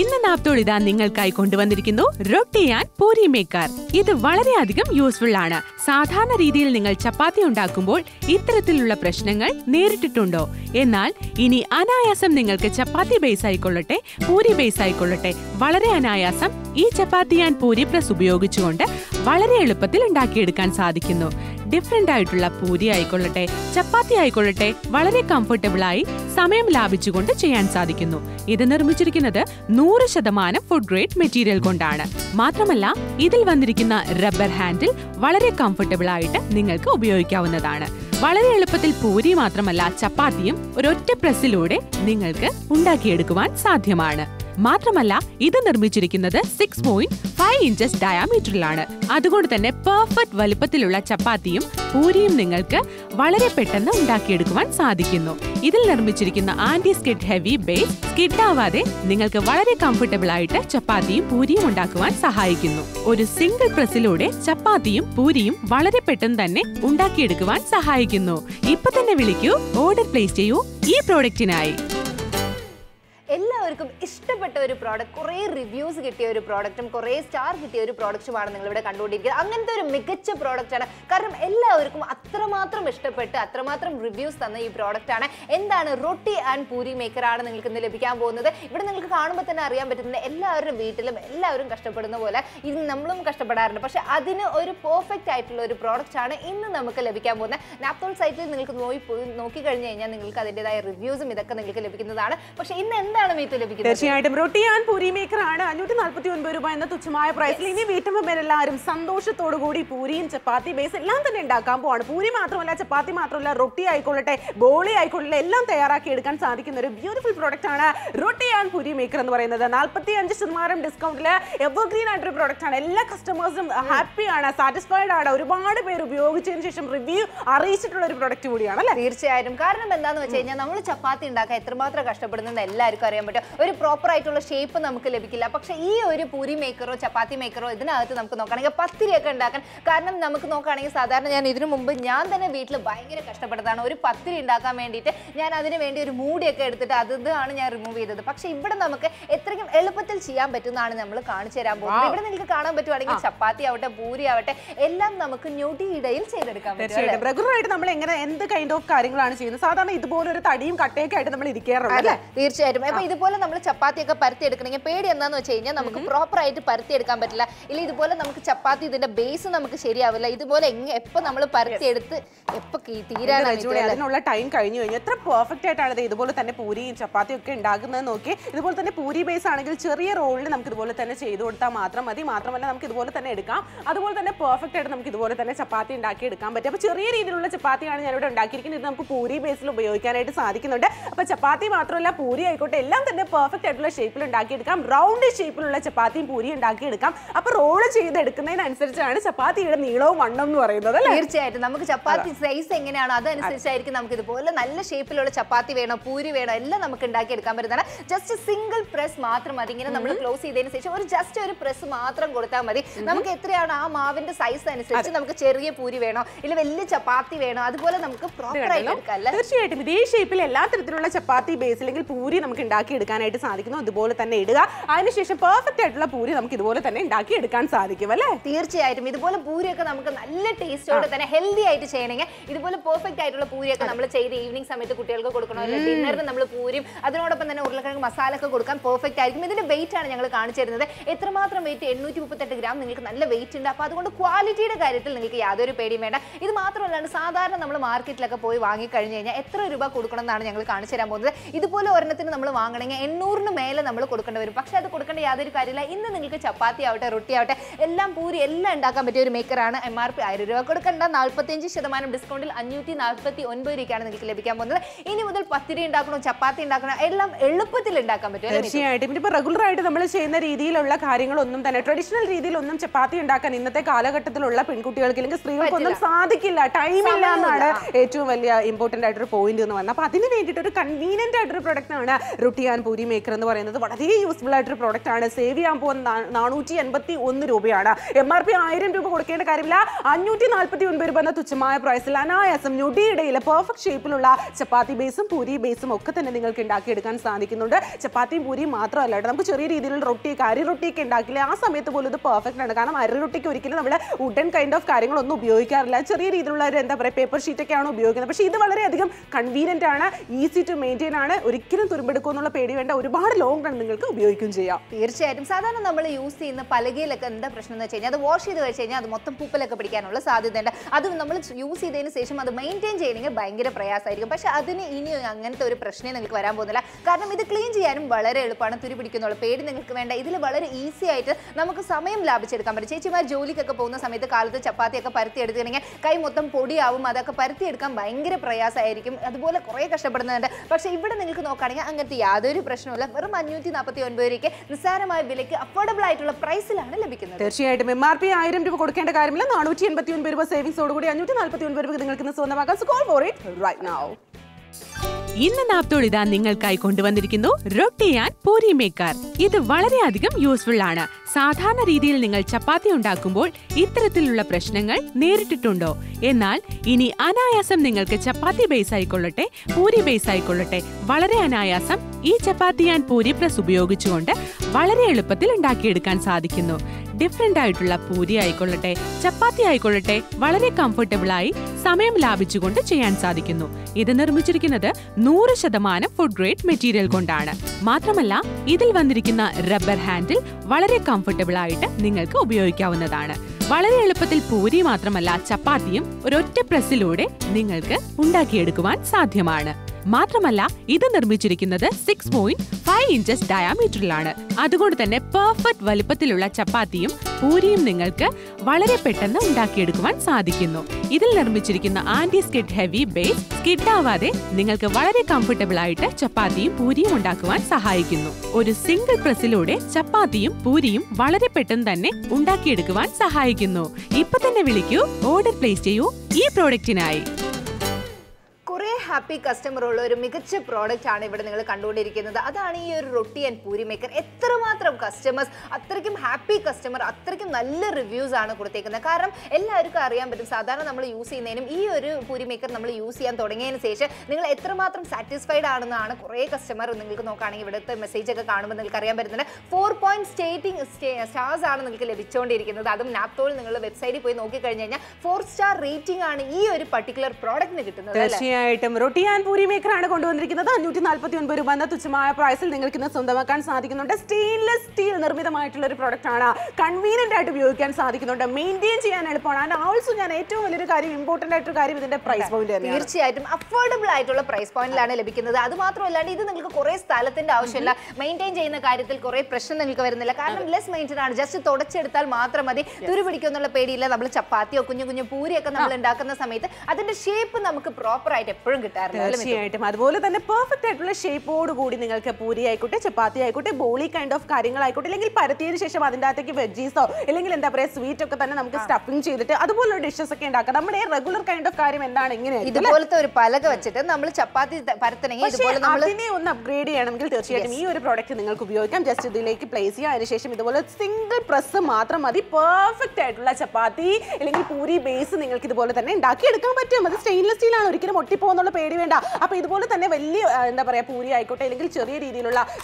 ഇന്ന് നാപ്തോൾ ഇതാ നിങ്ങൾക്കായി കൊണ്ടുവന്നിരിക്കുന്നു റൊട്ടി ആൻഡ് പൂരി മേക്കർ. ഇത് വളരെയധികം യൂസ്ഫുൾ ആണ്. സാധാരണ രീതിയിൽ നിങ്ങൾ ചപ്പാത്തി ഉണ്ടാക്കുമ്പോൾ ഇത്തരത്തിലുള്ള പ്രശ്നങ്ങൾ നേരിട്ടിട്ടുണ്ടോ? എന്നാൽ ഇനി അനായാസം നിങ്ങൾക്ക് ചപ്പാത്തി ബേസ് ആയിക്കൊള്ളട്ടെ, പൂരി ബേസ് ആയിക്കൊള്ളട്ടെ, വളരെ അനായാസം ഈ ചപ്പാത്തി ആൻഡ് പൂരി പ്രസ് ഉപയോഗിച്ചുകൊണ്ട് വളരെ എളുപ്പത്തിൽ ഉണ്ടാക്കിയെടുക്കാൻ സാധിക്കുന്നു. ഡിഫറെന്റ് ആയിട്ടുള്ള പൂരി ആയിക്കൊള്ളട്ടെ, ചപ്പാത്തി ആയിക്കൊള്ളട്ടെ, വളരെ കംഫർട്ടബിൾ ആയി സമയം ലാഭിച്ചുകൊണ്ട് ചെയ്യാൻ സാധിക്കുന്നു. ഇത് നിർമ്മിച്ചിരിക്കുന്നത് 100% ഫുഡ് ഗ്രേഡ് മെറ്റീരിയൽ കൊണ്ടാണ്. മാത്രമല്ല ഇതിൽ വന്നിരിക്കുന്ന റബ്ബർ ഹാൻഡിൽ വളരെ കംഫർട്ടബിൾ ആയിട്ട് നിങ്ങൾക്ക് ഉപയോഗിക്കാവുന്നതാണ്. വളരെ എളുപ്പത്തിൽ പൂരി മാത്രമല്ല ചപ്പാത്തിയും ഒരൊറ്റ പ്രസ്സിലൂടെ നിങ്ങൾക്ക് ഉണ്ടാക്കിയെടുക്കുവാൻ സാധ്യമാണ്. മാത്രമല്ല ഇത് നിർമ്മിച്ചിരിക്കുന്നത് 6.5 inches ഡയാമീറ്ററിലാണ്. അതുകൊണ്ട് തന്നെ പെർഫെക്റ്റ് വലിപ്പത്തിലുള്ള ചപ്പാത്തിയും പൂരിയും നിങ്ങൾക്ക് വളരെ പെട്ടെന്ന് ഉണ്ടാക്കിയെടുക്കുവാൻ സാധിക്കുന്നു. ഇതിൽ നിർമ്മിച്ചിരിക്കുന്ന ആന്റി സ്കിഡ് ഹെവി ബേസ് സ്കിഡാവാതെ നിങ്ങൾക്ക് വളരെ കംഫർട്ടബിൾ ആയിട്ട് ചപ്പാത്തിയും പൂരിയും ഉണ്ടാക്കുവാൻ സഹായിക്കുന്നു. ഒരു സിംഗിൾ പ്രസ്സിലൂടെ ചപ്പാത്തിയും പൂരിയും വളരെ പെട്ടെന്ന് തന്നെ ഉണ്ടാക്കിയെടുക്കുവാൻ സഹായിക്കുന്നു. ഇപ്പൊ തന്നെ വിളിക്കൂ, ഓർഡർ പ്ലേസ് ചെയ്യൂ ഈ പ്രോഡക്റ്റിനായി. എല്ലാവർക്കും ഇഷ്ടപ്പെട്ട ഒരു പ്രോഡക്റ്റ്, കുറേ റിവ്യൂസ് കിട്ടിയ ഒരു പ്രോഡക്റ്റും കുറേ സ്റ്റാർ കിട്ടിയ ഒരു പ്രോഡക്റ്റുമാണ് നിങ്ങളിവിടെ കണ്ടുകൊണ്ടിരിക്കുന്നത്. അങ്ങനത്തെ ഒരു മികച്ച പ്രോഡക്റ്റാണ്. കാരണം എല്ലാവർക്കും അത്രമാത്രം ഇഷ്ടപ്പെട്ട് അത്രമാത്രം റിവ്യൂസ് തന്ന ഈ പ്രോഡക്റ്റാണ്. എന്താണ് റൊട്ടി ആൻഡ് പൂരി മേക്കറാണ് നിങ്ങൾക്ക് ഇന്ന് ലഭിക്കാൻ പോകുന്നത്. ഇവിടെ നിങ്ങൾക്ക് കാണുമ്പോൾ തന്നെ അറിയാൻ പറ്റുന്നത് എല്ലാവരുടെ വീട്ടിലും എല്ലാവരും കഷ്ടപ്പെടുന്ന പോലെ ഇത് നമ്മളും കഷ്ടപ്പെടാറുണ്ട്. പക്ഷേ അതിന് ഒരു പെർഫെക്റ്റ് ആയിട്ടുള്ള ഒരു പ്രോഡക്റ്റാണ് ഇന്ന് നമുക്ക് ലഭിക്കാൻ പോകുന്നത്. നാപ്തോൾ സൈറ്റിൽ നിങ്ങൾക്ക് നോക്കിക്കഴിഞ്ഞ് കഴിഞ്ഞാൽ നിങ്ങൾക്ക് അതിൻ്റെതായ റിവ്യൂസും ഇതൊക്കെ നിങ്ങൾക്ക് ലഭിക്കുന്നതാണ്. പക്ഷേ ഇന്ന് എന്താണ് തീർച്ചയായിട്ടും റൊട്ടി ആൻഡ് പൂരി മേക്കർ ആണ് 549 രൂപ എന്ന തുച്ഛമായ പ്രൈസിൽ. ഇനി വീട്ടമ്മമാരെല്ലാവരും സന്തോഷത്തോടു കൂടി പൂരിയും ചപ്പാത്തി ബേസ് എല്ലാം തന്നെ ഉണ്ടാക്കാൻ പോവാണ്. പൂരി മാത്രമല്ല, ചപ്പാത്തി മാത്രമല്ല, റൊട്ടി ആയിക്കൊള്ളട്ടെ, ബോളി ആയിക്കൊള്ളട്ടെ, എല്ലാം തയ്യാറാക്കി എടുക്കാൻ സാധിക്കുന്ന ഒരു ബ്യൂട്ടിഫുൾ പ്രോഡക്റ്റ് ആണ് റൊട്ടി ആൻഡ് പൂരി മേക്കർ എന്ന് പറയുന്നത്. 45% ഡിസ്കൗണ്ടില് എവർഗ്രീൻ ആയിട്ടൊരു പ്രോഡക്റ്റ് ആണ്. എല്ലാ കസ്റ്റമേഴ്സും ഹാപ്പിയാണ്, സാറ്റിസ്ഫൈഡ് ആണ്. ഒരുപാട് പേര് ഉപയോഗിച്ചതിന് ശേഷം റിവ്യൂ അറിയിച്ചിട്ടുള്ള ഒരു പ്രോഡക്റ്റ് കൂടിയാണ് അല്ലേ? തീർച്ചയായിട്ടും. കാരണം എന്താണെന്ന് വെച്ച് കഴിഞ്ഞാൽ നമ്മൾ ചപ്പാത്തി ഉണ്ടാക്കാൻ എത്രമാത്രം കഷ്ടപ്പെടുന്നത് എല്ലാവർക്കും അറിയാം. ഒരു പ്രോപ്പർ ആയിട്ടുള്ള ഷേപ്പ് നമുക്ക് ലഭിക്കില്ല. പക്ഷേ ഈ ഒരു പൂരി മേക്കറോ ചപ്പാത്തി മേക്കറോ ഇതിനകത്ത് നമുക്ക് നോക്കുകയാണെങ്കിൽ 10 രൂപയൊക്കെ ഉണ്ടാക്കാൻ. കാരണം നമുക്ക് നോക്കുകയാണെങ്കിൽ സാധാരണ ഇതിനു മുമ്പ് ഞാൻ തന്നെ വീട്ടിൽ ഭയങ്കര കഷ്ടപ്പെട്ടതാണ്. ഒരു 10 രൂപ ഉണ്ടാക്കാൻ വേണ്ടിയിട്ട് ഞാൻ അതിന് വേണ്ടി ഒരു മൂടിയൊക്കെ എടുത്തിട്ട് അതാണ് ഞാൻ റിമൂവ് ചെയ്തത്. പക്ഷേ ഇവിടെ നമുക്ക് എത്രയും എളുപ്പത്തിൽ ചെയ്യാൻ പറ്റുന്നതാണ് നമ്മൾ കാണിച്ചു തരാൻ പോകുന്നത്. ഇവിടെ നിങ്ങൾക്ക് കാണാൻ പറ്റുവാണെങ്കിൽ ചപ്പാത്തി ആവട്ടെ, പൂരി ആവട്ടെ, എല്ലാം നമുക്ക് ഞൊടിയിടയിൽ ചെയ്തെടുക്കാൻ പറ്റും. റെഗുലറായിട്ട് നമ്മൾ എങ്ങനെ എന്ത് കൈൻഡ് ഓഫ് കാര്യങ്ങളാണ് ചെയ്യുന്നത്? സാധാരണ ഇതുപോലൊരു തടിയും കട്ടയൊക്കെ ആയിട്ട് നമ്മൾ ഇരിക്കാറുണ്ട് അല്ലേ? തീർച്ചയായിട്ടും. ഇതുപോലെ നമ്മൾ ചപ്പാത്തിയൊക്കെ പരത്തിയെടുക്കണമെങ്കിൽ പേടി എന്താണെന്ന് വെച്ച് കഴിഞ്ഞാൽ നമുക്ക് പ്രോപ്പറായിട്ട് പരത്തിയെടുക്കാൻ പറ്റില്ല. ഇല്ലെങ്കിൽ ഇതുപോലെ നമുക്ക് ചപ്പാത്തി ഇതിൻ്റെ ബേസ് നമുക്ക് ശരിയാവില്ല. ഇതുപോലെ എപ്പോൾ നമ്മൾ പരത്തിയെടുത്ത് എപ്പോൾ തീരാനുള്ള ടൈം കഴിഞ്ഞു കഴിഞ്ഞാൽ എത്ര പെർഫെക്റ്റ് ആയിട്ടാണ് ഇതുപോലെ തന്നെ പൂരിയും ചപ്പാത്തിയും ഒക്കെ ഉണ്ടാക്കുന്നത് നോക്കി. ഇതുപോലെ തന്നെ പൂരി ബേസ് ആണെങ്കിൽ ചെറിയ റോളിൽ നമുക്ക് ഇതുപോലെ തന്നെ ചെയ്ത് കൊടുത്താൽ മാത്രം മതി. മാത്രമല്ല നമുക്ക് ഇതുപോലെ തന്നെ എടുക്കാം. അതുപോലെ തന്നെ പെർഫെക്റ്റ് ആയിട്ട് നമുക്ക് ഇതുപോലെ തന്നെ ചപ്പാത്തി ഉണ്ടാക്കി എടുക്കാൻ പറ്റും. അപ്പോൾ ചെറിയ രീതിയിലുള്ള ചപ്പാത്തിയാണ് ഞാനിവിടെ ഉണ്ടാക്കിയിരിക്കുന്നത്. ഇത് നമുക്ക് പൂരി ബേസിൽ ഉപയോഗിക്കാനായിട്ട് സാധിക്കുന്നുണ്ട്. അപ്പോൾ ചപ്പാത്തി മാത്രമല്ല, പൂരി ആയിക്കോട്ടെ, എല്ലാം തന്നെ പെർഫെക്റ്റ് ആയിട്ടുള്ള ഷേപ്പിൽ ഉണ്ടാക്കിയെടുക്കാം. റൗണ്ട് ഷേപ്പിലുള്ള ചപ്പാത്തിയും പൂരിയും ഉണ്ടാക്കിയെടുക്കാം. അപ്പൊ റോള് ചെയ്തെടുക്കുന്നതിനനുസരിച്ചാണ് ചപ്പാത്തിയുടെ നീളവും വണ്ണം എന്ന് പറയുന്നത്. തീർച്ചയായിട്ടും നമുക്ക് ചപ്പാത്തി സൈസ് എങ്ങനെയാണോ അതനുസരിച്ചായിരിക്കും നമുക്ക് ഇതുപോലെ നല്ല ഷേപ്പിലുള്ള ചപ്പാത്തി വേണോ പൂരി വേണോ എല്ലാം നമുക്ക് ഉണ്ടാക്കിയെടുക്കാൻ പറ്റുന്നതാണ്. ജസ്റ്റ് സിംഗിൾ പ്രസ് മാത്രം മതി. ഇങ്ങനെ നമ്മൾ ക്ലോസ് ചെയ്തതിന് ശേഷം ഒരു പ്രസ് മാത്രം കൊടുത്താൽ മതി. നമുക്ക് എത്രയാണ് ആ മാവിന്റെ സൈസ് അനുസരിച്ച് നമുക്ക് ചെറിയ പൂരി വേണോ ഇല്ല വലിയ ചപ്പാത്തി വേണോ അതുപോലെ നമുക്ക് പ്രോപ്പറായിട്ട് എടുക്കാം. തീർച്ചയായിട്ടും ഇതേ ഷേപ്പിൽ എല്ലാ തരത്തിലുള്ള ചപ്പാത്തി ബേസ് അല്ലെങ്കിൽ പൂരി നമുക്ക് ായിട്ട് സാധിക്കുന്നു. അതുപോലെ തന്നെ ഇടുക. അതിനുശേഷം പെർഫെക്റ്റ് ആയിട്ടുള്ള പൂരി നമുക്ക് ഇതുപോലെ തന്നെ ഉണ്ടാക്കി എടുക്കാൻ സാധിക്കും അല്ലേ? തീർച്ചയായിട്ടും. ഇതുപോലെ പൂരിയൊക്കെ നമുക്ക് നല്ല ടേസ്റ്റോടെ തന്നെ ഹെൽത്തി ആയിട്ട് ചെയ്യണമെങ്കിൽ ഇതുപോലെ പെർഫെക്റ്റ് ആയിട്ടുള്ള പൂരിയൊക്കെ നമ്മൾ ചെയ്ത് ഈവനിങ് സമയത്ത് കുട്ടികൾക്ക് കൊടുക്കണോ അല്ലെങ്കിൽ ഡിന്നറിന് നമ്മൾ പൂരിയും അതിനോടൊപ്പം തന്നെ ഉരുളക്കിഴങ്ങ് മസാല ഒക്കെ കൊടുക്കാൻ പെർഫെക്റ്റ് ആയിരിക്കും. ഇതിന്റെ വെയിറ്റ് ആണ് ഞങ്ങൾ കാണിച്ചു തരുന്നത്. എത്രമാത്രം വെയിറ്റ്? 838 ഗ്രാം. നിങ്ങൾക്ക് നല്ല വെയിറ്റ് ഉണ്ട്. അപ്പോൾ അതുകൊണ്ട് ക്വാളിറ്റിയുടെ കാര്യത്തിൽ നിങ്ങൾക്ക് യാതൊരു പേടിയും വേണ്ട. ഇത് മാത്രമല്ല, സാധാരണ നമ്മൾ മാർക്കറ്റിലൊക്കെ പോയി വാങ്ങി കഴിഞ്ഞു കഴിഞ്ഞാൽ എത്ര രൂപ കൊടുക്കണം എന്നാണ് ഞങ്ങൾ കാണിച്ചു തരാൻ പോകുന്നത്. ഇതുപോലെ ഒരെണ്ണത്തിന് നമ്മൾ വാങ്ങണമെങ്കിൽ 800 മേലെ നമ്മൾ കൊടുക്കേണ്ടി വരും. പക്ഷേ അത് കൊടുക്കേണ്ട യാതൊരു കാര്യമില്ല. ഇന്ന് നിങ്ങൾക്ക് ചപ്പാത്തി ആവട്ടെ, റൊട്ടി ആവട്ടെ, എല്ലാം പൂരി എല്ലാം ഉണ്ടാക്കാൻ പറ്റിയ ഒരു മേക്കറാണ്. MRP 1000 രൂപ കൊടുക്കേണ്ട. 45% ഡിസ്കൗണ്ടിൽ 549 രൂപയ്ക്കാണ് നിങ്ങൾക്ക് ലഭിക്കാൻ പോകുന്നത്. ഇനി മുതൽ 10 രൂപ ഉണ്ടാക്കണോ ചപ്പാത്തി ഉണ്ടാക്കണോ എല്ലാം എളുപ്പത്തിൽ ഉണ്ടാക്കാൻ പറ്റും. തീർച്ചയായിട്ടും. ഇപ്പോൾ റെഗുലറായിട്ട് നമ്മൾ ചെയ്യുന്ന രീതിയിലുള്ള കാര്യങ്ങളൊന്നും തന്നെ ട്രഡീഷണൽ രീതിയിലൊന്നും ചപ്പാത്തി ഉണ്ടാക്കാൻ ഇന്നത്തെ കാലഘട്ടത്തിലുള്ള പെൺകുട്ടികൾക്ക് അല്ലെങ്കിൽ സ്ത്രീകൾക്കൊന്നും സാധിക്കില്ല. ടൈമില്ല എന്നാണ് ഏറ്റവും വലിയ ഇമ്പോർട്ടൻ്റ് ആയിട്ടൊരു പോയിന്റ് എന്ന് പറഞ്ഞത്. അപ്പോൾ അതിന് വേണ്ടിയിട്ട് ഒരു കൺവീനിയൻ്റ് ആയിട്ടൊരു പ്രൊഡക്റ്റാണ് roti and Puri maker and the Varenda, but he useful later product and a savvy ampon Nanuti and Bati on the Rubiana. MRP iron to Korkana Karilla, Anuti Alpati and Birbana to Chamaya Price Lana, as some new deal, a perfect shape Lula, Chapati Basin, Puri Basin, Okat and Ningle Kendaki and Sandikinoda, Chapati Puri Matra, Ladam Churi, little roti, Kari roti, Kendaki, Asametable, the perfect Nadakana, I roti curriculum, wooden kind of carrying on no Bioicar, Lachari, and the paper sheet, a can of Bioicar, but she the Valeria convenient and easy to maintain and long and use in the Palagil and the Prashna Chena, the wash the Chena, the Motam Pupala Capicanola, Sadi, then other numbers use the station of the maintain chaining a banker prayas. But Adini in young and Thuri Prashna and Karambola, Karnam with clean and Balare, Panaturi Picanola paid in the Commander, either Balare easy item, Namaka Samayam Labichit Company, Chima, Jolie Capona, Samet, Kala, Chapati, Parthi, Kai Motam Podi, Avamada Parthi, come banker prayas, the Bola Koreka Shabana, but she even a Nilkan Okana and the other Prashnola, Vermanuti Napati and Berike, the Saramai Viliki, affordable item of price. Tertiary item MRP item to Kodakanda Karimila, Nanuti and Patun Berber savings, so good and Nutan Alpatun Berber, the Nilkan Sonamaka, so call for it right now. In the Naaptol idan ningalkkayi konduvandirikkunnu roti and puri maker. Idu valare adhigam useful aanu. Sadharana reethiyil ningal chapati undaakkumbol itharathilulla prashnangal neeritittundo. Ennal ini anayasam ningalkku chapati base aayikollatte, puri base aayikollatte. Valare anayasam ee chapati and puri press upayogichukonde valare eluppathil undaakki edukkan sadhikkunnu. Different ആയിട്ടുള്ള പൂരി ആയിക്കൊള്ളട്ടെ ചപ്പാത്തി ആയിക്കൊള്ളട്ടെ വളരെ comfortable ആയി സമയം ലാഭിച്ചുകൊണ്ട് ചെയ്യാൻ സാധിക്കുന്നു. ഇത് നിർമ്മിച്ചിരിക്കുന്നത് 100% ഫുഡ് ഗ്രേഡ് മെറ്റീരിയൽ കൊണ്ടാണ്. മാത്രമല്ല ഇതിൽ വന്നിരിക്കുന്ന റബ്ബർ ഹാൻഡിൽ വളരെ കംഫർട്ടബിൾ ആയിട്ട് നിങ്ങൾക്ക് ഉപയോഗിക്കാവുന്നതാണ്. വളരെ എളുപ്പത്തിൽ പൂരി മാത്രമല്ല ചപ്പാത്തിയും ഒരൊറ്റ പ്രസ്സിലൂടെ നിങ്ങൾക്ക് ഉണ്ടാക്കിയെടുക്കാൻ സാധ്യമാണ്. മാത്രമല്ല ഇത് നിർമ്മിച്ചിരിക്കുന്നത് 6.5 ഇഞ്ചസ് ഡയമീറ്ററിലാണ്. അതുകൊണ്ട് തന്നെ പെർഫെക്റ്റ് വലിപ്പത്തിലുള്ള ചപ്പാത്തിയും പൂരിയും നിങ്ങൾക്ക് വളരെ പെട്ടെന്ന് ഉണ്ടാക്കിയെടുക്കാൻ സാധിക്കുന്നു. ഇതിൽ നിർമ്മിച്ചിരിക്കുന്ന anti skid heavy base skid ആവാതെ നിങ്ങൾക്ക് വളരെ കംഫർട്ടബിൾ ആയിട്ട് ചപ്പാത്തിയും പൂരിയും ഉണ്ടാക്കുവാൻ സഹായിക്കുന്നു. ഒരു സിംഗിൾ പ്രസ്സിലൂടെ ചപ്പാത്തിയും പൂരിയും വളരെ പെട്ടെന്ന് തന്നെ ഉണ്ടാക്കിയെടുക്കാൻ സഹായിക്കുന്നു. ഇപ്പൊ തന്നെ വിളിക്കൂ, ഓർഡർ പ്ലേസ് ചെയ്യൂ ഈ പ്രോഡക്റ്റിനായി. Happy customer or a mikacha product and everything like Kandori, the Adani, Roti and Puri maker, Etramatra customers, Athrakim happy customer, Athrakim Nalla reviews and a Kurtaka Karam, Ella Kariam, but Sadana number UC name, E. Puri maker number UC and Toding and Sasha, Nil Etramatram satisfied Anana, Korea customer, and the Nilkanokani with the message of Karnaman and Karam, but then 4 point stating stars are the Vichon Dirikan, the Adam Naaptol, the website, 4-star rating on E. particular product. Roti and Puri maker and a condorikina, Newton Alpatun Burubana to Chamaya price, Ningalkina Sundamakan Sadikino, stainless steel Nurmi the Mitler product, convenient at you can Sadikino, maintain and Alpana, also an important to carry within the price point. Item affordable item price point, Lana Lebikin, the Adamatro Landi, the Kore Stalat and Aushella, maintain in the Karital Kore pressure and Vilka in the Lakan, less maintenance, just to Tota Chetal Matra Madi, Turibikon Pedila, Chapati, Okunya Puri, Akanal and Dakana Sameta, other the shape and proper item. തീർച്ചയായിട്ടും അതുപോലെ തന്നെ perfect ആയിട്ടുള്ള ഷേപ്പോട് കൂടി നിങ്ങൾക്ക് പൂരി ആയിക്കോട്ടെ ചപ്പാത്തി ആയിക്കോട്ടെ ബോളി kind of കാര്യങ്ങളായിക്കോട്ടെ അല്ലെങ്കിൽ പരത്തിയതിനു ശേഷം അതിൻ്റെ അകത്തേക്ക് വെജീസോ അല്ലെങ്കിൽ എന്താ പറയുക സ്വീറ്റ് ഒക്കെ തന്നെ നമുക്ക് സ്റ്റഫിംഗ് ചെയ്തിട്ട് അതുപോലുള്ള ഡിഷസ് ഒക്കെ ഉണ്ടാക്കാം. നമ്മുടെ റെഗുലർ കൈൻഡ് ഓഫ് കാര്യം എന്താണ് ഇങ്ങനെയാണ് ഇതുപോലത്തെ ഒരു പലക വെച്ചിട്ട് നമ്മൾ ചപ്പാത്തി പരത്തണെങ്കിൽ ഇതുപോലെ നമ്മൾ അതിനെ ഒന്ന് അപ്ഗ്രേഡ് ചെയ്യണമെങ്കിൽ തീർച്ചയായിട്ടും ഈ ഒരു പ്രോഡക്റ്റ് നിങ്ങൾക്ക് ഉപയോഗിക്കാം. ജസ്റ്റ് ഇതിലേക്ക് പ്ലേസ് ചെയ്യുക, അതിനുശേഷം ഇതുപോലെ സിംഗിൾ പ്രസ് മാത്രം മതി. പെർഫെക്റ്റ് ആയിട്ടുള്ള ചപ്പാത്തി അല്ലെങ്കിൽ പൂരി ബേസ് നിങ്ങൾക്ക് ഇതുപോലെ തന്നെ ഉണ്ടാക്കിയെടുക്കാൻ പറ്റും. അത് സ്റ്റെയിൻലെസ് സ്റ്റീലാണ്, ഒരിക്കലും ഒട്ടിപ്പോ up in the bullet and a value and the Parapuri, I could take a cherry,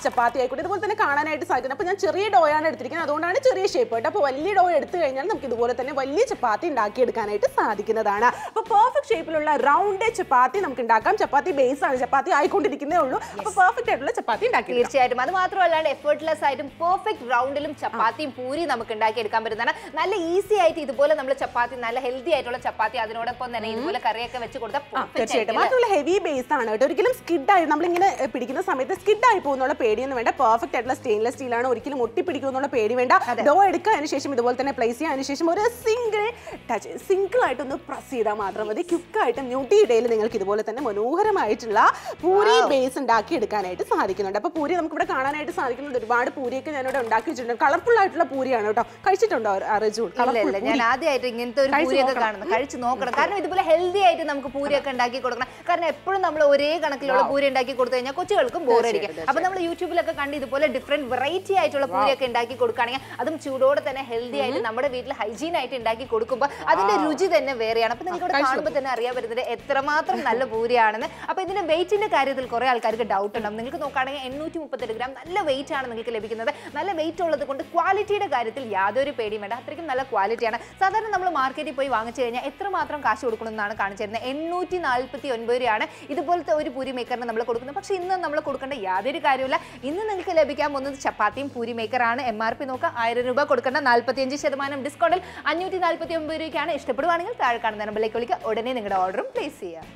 Chapati, I could have a Kana at Sagan up in a cherry doy and a trick and I don't want a cherry shape, but up a little oil at the end of the bullet and a value chapati and arcade canate Sadikana. A perfect shape, rounded chapati, Namkindakam, chapati base and chapati, I could take in the perfect chapati and arcade. Madamatro and effortless item, perfect rounded chapati, Puri, Namakandaki, Kamarana, Nala easy IT, the bullet and chapati, Nala healthy, I told a chapati, other order for the name, Karaka, which you could have. Heavy base, curriculum skid dye, numbling in a particular summit, the skid dye pon on a padium, perfect at stainless steel and curriculum, multiplication on a padium, though Edica and Shashim with the Walton place and Shashim or a single touch, single item the Prasida Matra, the Kuk item, new detail in the Walton, Manuhara Maitla, Puri base and Daki Decanate, Sadikin, a Puri, Namkana, Sadikin, the Vada Puri, and Daki, and colorful at Puri and Kaishitund or Araju. Another item in the Puri, the Karachinok, healthy item, Puri, and Daki. കാരണം എപ്പോഴും നമ്മൾ ഒരേ കണക്കിലുള്ള പൂരി ഉണ്ടാക്കി കൊടുത്തു കഴിഞ്ഞാൽ കൊച്ചുകൾക്കും bore ആയിരിക്കും. അപ്പോൾ നമ്മൾ യൂട്യൂബിലൊക്കെ കണ്ട് ഇതുപോലെ ഡിഫറെന്റ് വെറൈറ്റി ആയിട്ടുള്ള പൂരിയൊക്കെ ഉണ്ടാക്കി കൊടുക്കുകയാണെങ്കിൽ അതും ചൂടോടെ തന്നെ ഹെൽത്തി ആയിട്ട് നമ്മുടെ വീട്ടിൽ ഹൈജീൻ ആയിട്ട് ഉണ്ടാക്കി കൊടുക്കുമ്പോൾ അതിന്റെ രുചി തന്നെ വേറെയാണ്. അപ്പോൾ നിങ്ങൾക്ക് ഇവിടെ കാണുമ്പോൾ തന്നെ അറിയാൻ പറ്റുന്നത് എത്രമാത്രം നല്ല പൂരിയാണെന്ന്. അപ്പോൾ ഇതിന്റെ വെയിറ്റിന്റെ കാര്യത്തിൽ കുറേ ആൾക്കാർക്ക് ഡൗട്ട് ഉണ്ടാവും. നിങ്ങൾക്ക് നോക്കുകയാണെങ്കിൽ 838 gram നല്ല വെയിറ്റ് ആണ് നിങ്ങൾക്ക് ലഭിക്കുന്നത്. നല്ല വെയിറ്റ് ഉള്ളത് കൊണ്ട് ക്വാളിറ്റിയുടെ കാര്യത്തിൽ യാതൊരു പേടിയും വേണ്ട, അത്രയ്ക്കും നല്ല ക്വാളിറ്റിയാണ്. സാധാരണ നമ്മൾ മാർക്കറ്റിൽ പോയി വാങ്ങിച്ചു കഴിഞ്ഞാൽ എത്രമാത്രം കാശ് കൊടുക്കണമെന്നാണ് കാണിച്ചിരുന്നത്, 849 രൂപയാണ് ഇതുപോലത്തെ ഒരു പൂരി മേക്കറിന് നമ്മൾ കൊടുക്കുന്നത്. പക്ഷേ ഇന്ന് നമ്മൾ കൊടുക്കേണ്ട യാതൊരു കാര്യമില്ല. ഇന്ന് നിങ്ങൾക്ക് ലഭിക്കാൻ പോകുന്നത് ചപ്പാത്തിയും പൂരി മേക്കറാണ്. MRP നോക്കുക, 1000 രൂപ കൊടുക്കേണ്ട 45% ഡിസ്കൗണ്ടിൽ 549 രൂപയ്ക്കാണ്. ഇഷ്ടപ്പെടുവാണെങ്കിൽ താഴെ കാണുന്ന നമ്പറിലേക്ക് വിളിക്കുക, ഉടനെ നിങ്ങളുടെ ഓർഡറും പ്ലേസ് ചെയ്യുക.